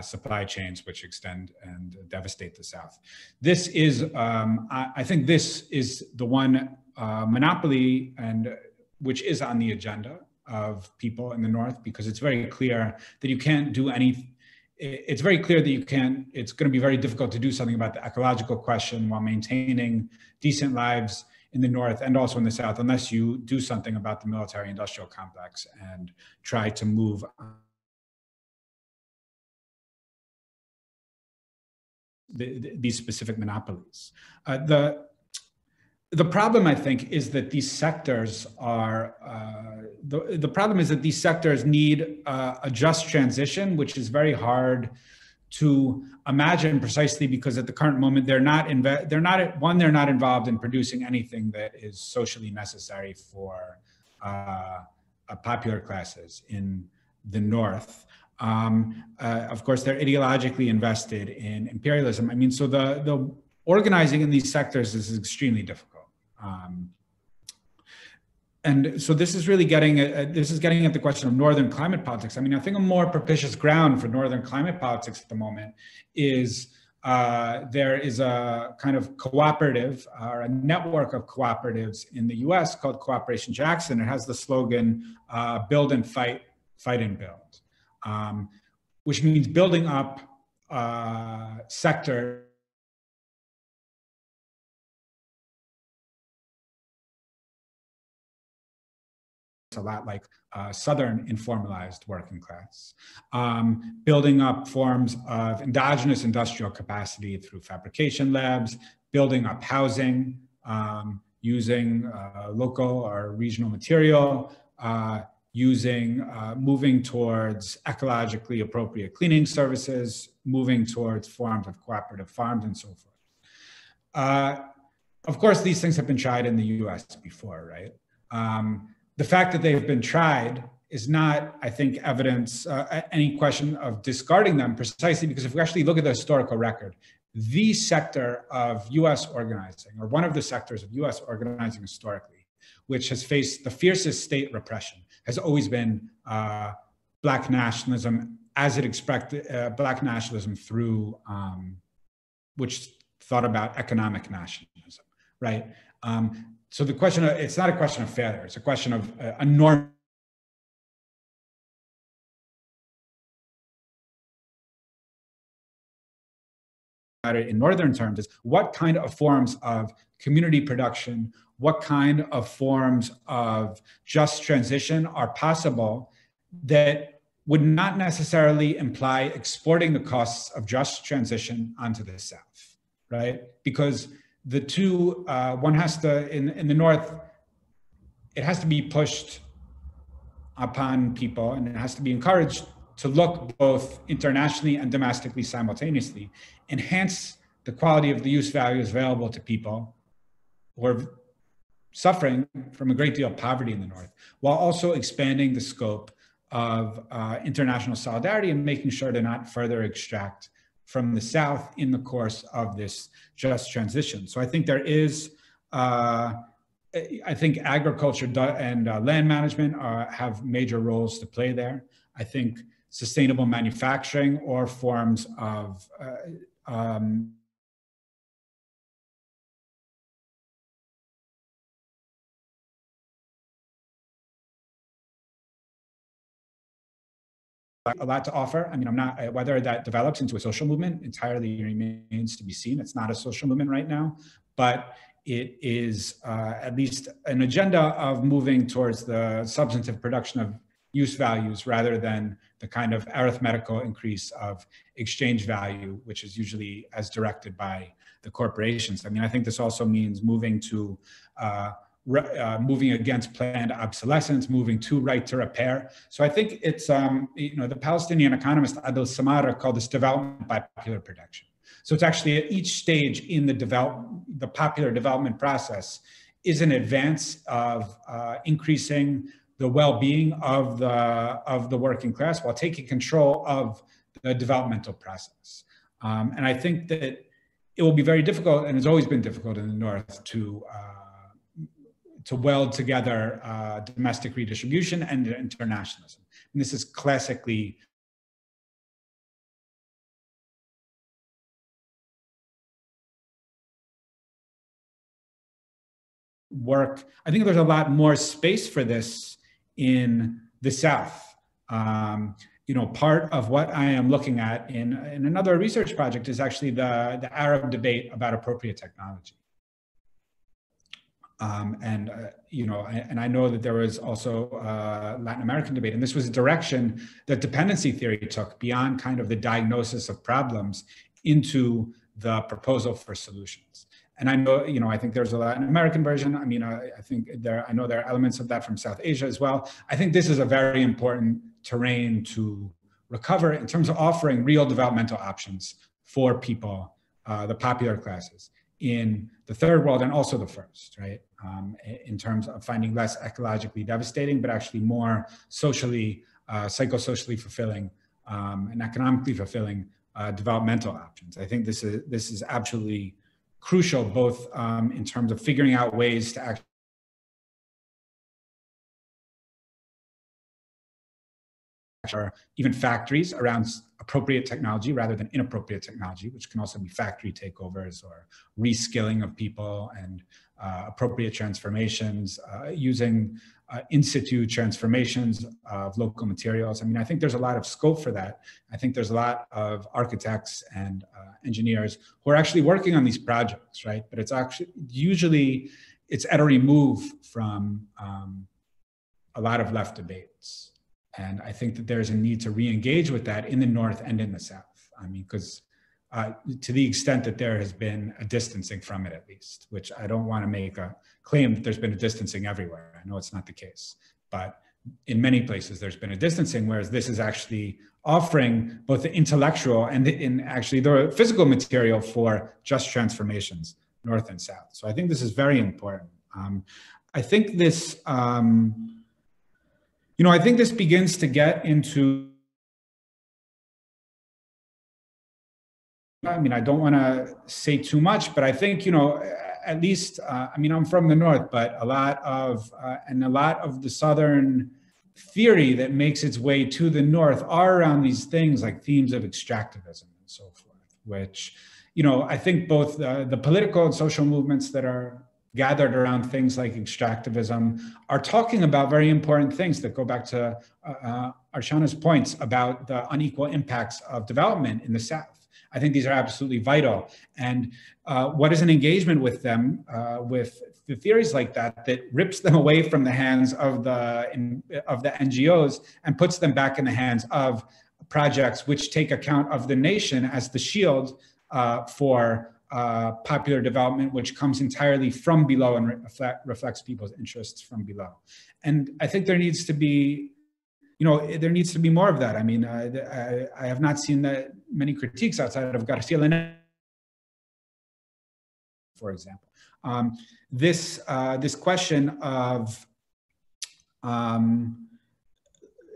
supply chains which extend and devastate the South. This is, I think this is the one monopoly and which is on the agenda of people in the North, because it's very clear that you can't do any, it's very clear that you can't, it's going to be very difficult to do something about the ecological question while maintaining decent lives in the North and also in the South, unless you do something about the military industrial complex and try to move these specific monopolies. The problem, I think, is that these sectors are, the problem is that these sectors need a just transition, which is very hard to imagine precisely because at the current moment, they're not involved in producing anything that is socially necessary for popular classes in the North. Of course, they're ideologically invested in imperialism. I mean, so the organizing in these sectors is extremely difficult. And so this is really getting at, this is getting at the question of northern climate politics. I mean, I think a more propitious ground for northern climate politics at the moment is there is a kind of cooperative or a network of cooperatives in the US called Cooperation Jackson. It has the slogan, build and fight, fight and build, which means building up sector a lot like Southern informalized working class, building up forms of endogenous industrial capacity through fabrication labs, building up housing, using local or regional material, moving towards ecologically appropriate cleaning services, moving towards forms of cooperative farms and so forth. Of course, these things have been tried in the US before, right? The fact that they've been tried is not, I think, evidence, any question of discarding them, precisely because if we actually look at the historical record, the sector of US organizing, or one of the sectors of US organizing historically, which has faced the fiercest state repression, has always been Black nationalism, as it expected, Black nationalism through, which thought about economic nationalism, right? So the question, it's not a question of failure, it's a question of a norm. In northern terms is what kind of forms of community production, what kind of forms of just transition are possible that would not necessarily imply exporting the costs of just transition onto the South, right? Because the two, one has to, in the North, it has to be pushed upon people and it has to be encouraged to look both internationally and domestically simultaneously, enhance the quality of the use values available to people who are suffering from a great deal of poverty in the North, while also expanding the scope of international solidarity and making sure to not further extract from the South in the course of this just transition. So I think there is, I think agriculture and land management have major roles to play there. I think sustainable manufacturing or forms of a lot to offer. I mean, I'm not, whether that develops into a social movement entirely remains to be seen. It's not a social movement right now, but it is at least an agenda of moving towards the substantive production of use values rather than the kind of arithmetical increase of exchange value, which is usually as directed by the corporations. I mean, I think this also means moving to moving against planned obsolescence, moving to right to repair. So I think it's, you know, the Palestinian economist Adil Samara called this development by popular production. So it's actually at each stage in the popular development process is an advance of increasing the well-being of the working class while taking control of the developmental process. And I think that it will be very difficult, and it's always been difficult in the North to weld together domestic redistribution and internationalism. And this is classically work. I think there's a lot more space for this in the South. You know, part of what I am looking at in another research project is actually the Arab debate about appropriate technology. You know, and I know that there was also Latin American debate, and this was a direction that dependency theory took beyond kind of the diagnosis of problems into the proposal for solutions. And I know, you know, I think there's a Latin American version. I mean, I think there, I know there are elements of that from South Asia as well. I think this is a very important terrain to recover in terms of offering real developmental options for people, the popular classes, in the third world and also the first, right? In terms of finding less ecologically devastating, but actually more socially, psychosocially fulfilling and economically fulfilling developmental options. I think this is absolutely crucial, both in terms of figuring out ways to actually or even factories around appropriate technology rather than inappropriate technology, which can also be factory takeovers or reskilling of people and appropriate transformations, using in-situ transformations of local materials. I mean, I think there's a lot of scope for that. I think there's a lot of architects and engineers who are actually working on these projects, right? But it's actually, usually it's at a remove from a lot of left debates. And I think that there's a need to re-engage with that in the North and in the South. I mean, because to the extent that there has been a distancing from it, at least, which I don't want to make a claim that there's been a distancing everywhere. I know it's not the case, but in many places there's been a distancing, whereas this is actually offering both the intellectual and actually the physical material for just transformations, North and South. So I think this is very important. I think this, you know, I think this begins to get into, I mean, I don't want to say too much, but I think, you know, at least, I mean, I'm from the North, but a lot of the Southern theory that makes its way to the North are around these things like themes of extractivism and so forth, which, you know, I think both the political and social movements that are gathered around things like extractivism are talking about very important things that go back to Archana's points about the unequal impacts of development in the South. I think these are absolutely vital. And what is an engagement with them, with the theories like that, that rips them away from the hands of the NGOs and puts them back in the hands of projects which take account of the nation as the shield for popular development, which comes entirely from below and reflects people's interests from below. And I think there needs to be, you know, there needs to be more of that. I mean, I have not seen that many critiques outside of Garcia Linera, for example. This question of situating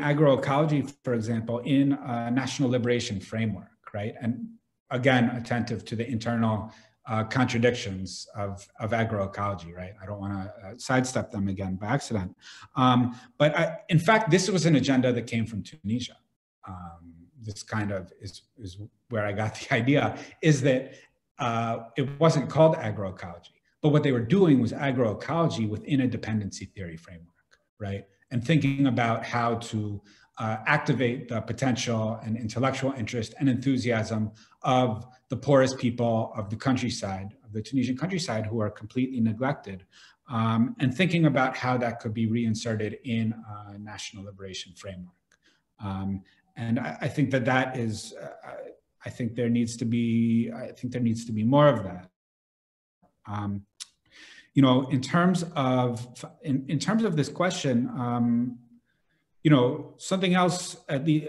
agroecology, for example, in a national liberation framework, right? And again, attentive to the internal contradictions of agroecology, right? I don't want to sidestep them again by accident. But in fact, this was an agenda that came from Tunisia. This kind of is where I got the idea, is that it wasn't called agroecology, but what they were doing was agroecology within a dependency theory framework, right? And thinking about how to activate the potential and intellectual interest and enthusiasm of the poorest people of the countryside, of the Tunisian countryside, who are completely neglected, and thinking about how that could be reinserted in a national liberation framework. And I think that that is, I think there needs to be, I think there needs to be more of that. You know, in terms of this question, you know, something else at the,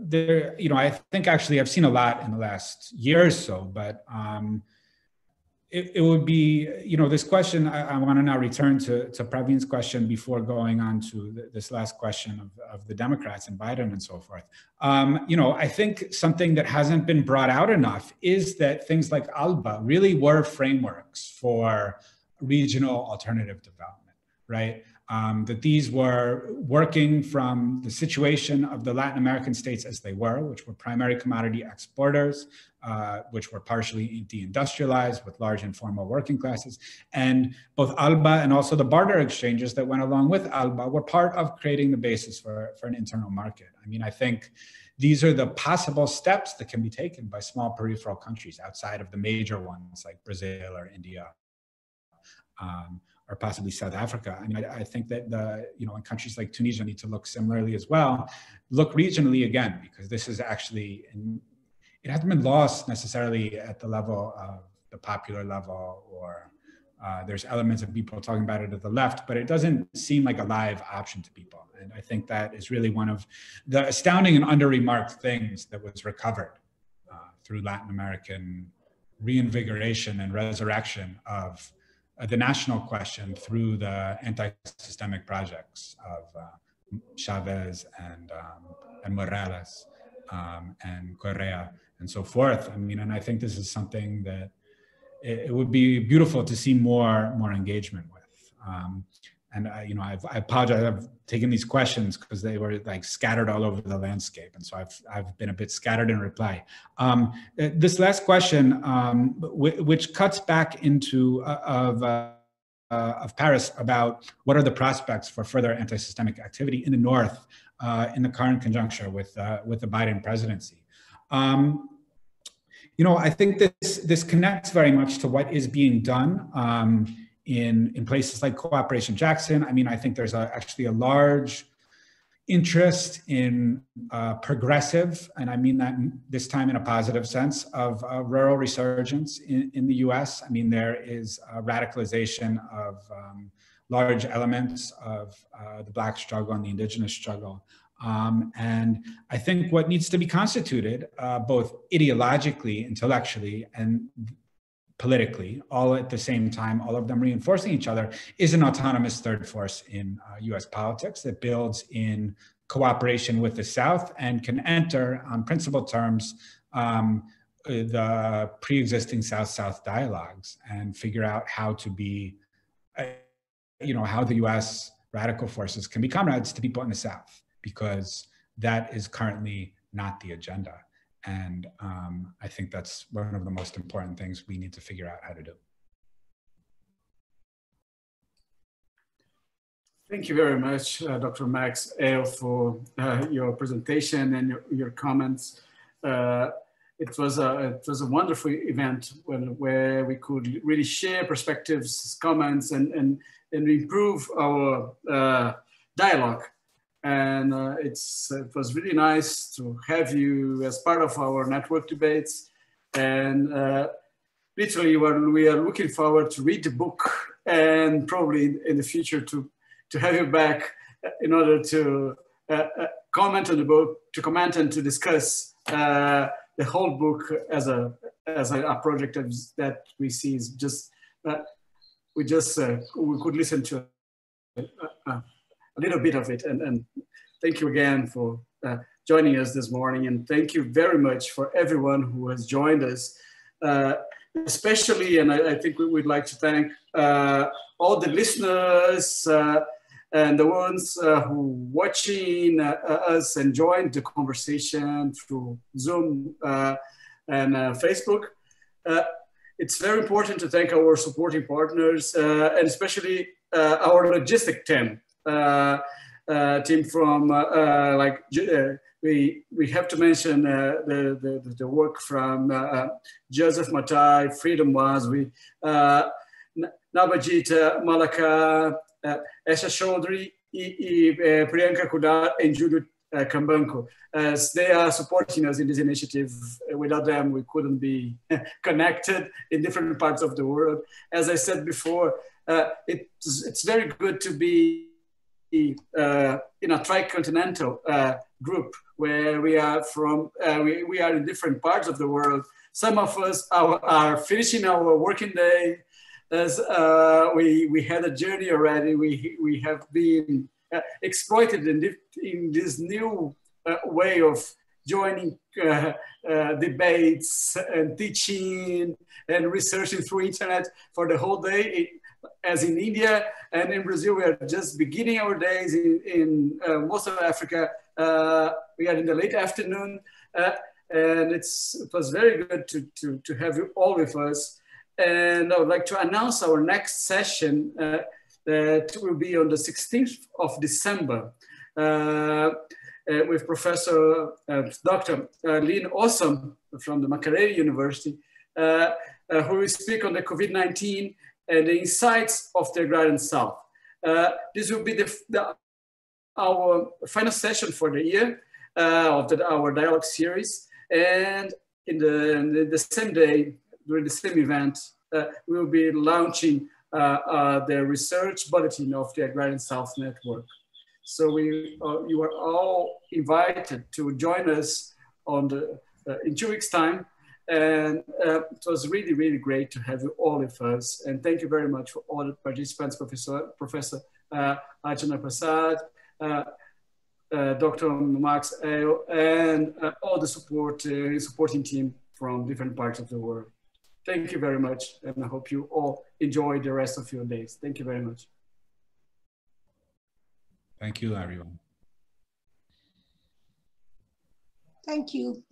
there, you know, I think actually I've seen a lot in the last year or so, but it would be, you know, this question, I want to now return to Praveen's question before going on to this last question of the Democrats and Biden and so forth. You know, I think something that hasn't been brought out enough is that things like ALBA really were frameworks for regional alternative development, right? That these were working from the situation of the Latin American states as they were, which were primary commodity exporters, which were partially deindustrialized with large informal working classes. And both ALBA and also the barter exchanges that went along with ALBA were part of creating the basis for an internal market. I mean, I think these are the possible steps that can be taken by small peripheral countries outside of the major ones like Brazil or India. Or possibly South Africa. I mean, I think that the, you know, in countries like Tunisia need to look similarly as well, look regionally again, because this is actually, it hasn't been lost necessarily at the level of the popular level, or there's elements of people talking about it at the left, but it doesn't seem like a live option to people. And I think that is really one of the astounding and under-remarked things that was recovered through Latin American reinvigoration and resurrection of the national question through the anti-systemic projects of Chavez and Morales and Correa and so forth. I mean, and I think this is something that it would be beautiful to see more engagement with. And I apologize, I've taken these questions because they were like scattered all over the landscape. And so I've been a bit scattered in reply. This last question, which cuts back into of Paris about what are the prospects for further anti-systemic activity in the North in the current conjuncture with the Biden presidency. I think this connects very much to what is being done in places like Cooperation Jackson. I mean, I think there's actually a large interest in progressive, and I mean that this time in a positive sense, of rural resurgence in the US. I mean, there is a radicalization of large elements of the Black struggle and the indigenous struggle. And I think what needs to be constituted, both ideologically, intellectually, and politically, all at the same time, all of them reinforcing each other, is an autonomous third force in US politics that builds in cooperation with the South and can enter on principle terms the pre-existing South-South dialogues and figure out how to be, how the US radical forces can be comrades to people in the South, because that is currently not the agenda. And I think that's one of the most important things we need to figure out how to do. Thank you very much, Dr. Max Ajl, for your presentation and your comments. It was a wonderful event where we could really share perspectives, comments, and improve our dialogue. And it was really nice to have you as part of our network debates. And literally, we are looking forward to read the book and probably in the future to have you back in order to comment on the book, to comment and to discuss the whole book as a project that we see is just, we could listen to a little bit of it. And thank you again for joining us this morning. And thank you very much for everyone who has joined us, especially, and I think we would like to thank all the listeners and the ones who watching us and joined the conversation through Zoom and Facebook. It's very important to thank our supporting partners and especially our logistic team. Team from we have to mention the work from Joseph Matai, Freedom Wazwi, Nabajita Malaka, Esha Chaudhry, Priyanka Kudar, and Judith Kambanko, as they are supporting us in this initiative. Without them, we couldn't be connected in different parts of the world. As I said before, it's very good to be in a tri-continental group where we are from, we are in different parts of the world. Some of us are finishing our working day, as we had a journey already. We have been exploited in this new way of joining debates and teaching and researching through internet for the whole day. As in India and in Brazil, we are just beginning our days. In most of Africa, we are in the late afternoon, and it was very good to have you all with us. And I would like to announce our next session that will be on the 16th of December with Professor Dr. Lynn Awesome from the Makerere University, who will speak on the COVID-19 and the insights of the Agrarian South. This will be our final session for the year of our dialogue series. And in the same day, during the same event, we will be launching the research bulletin of the Agrarian South Network. So you are all invited to join us in 2 weeks' time. And it was really, really great to have you all with us. And thank you very much for all the participants, Professor Archana Prasad, Dr. Max Ajl, and all the supporting team from different parts of the world. Thank you very much. And I hope you all enjoy the rest of your days. Thank you very much. Thank you, everyone. Thank you.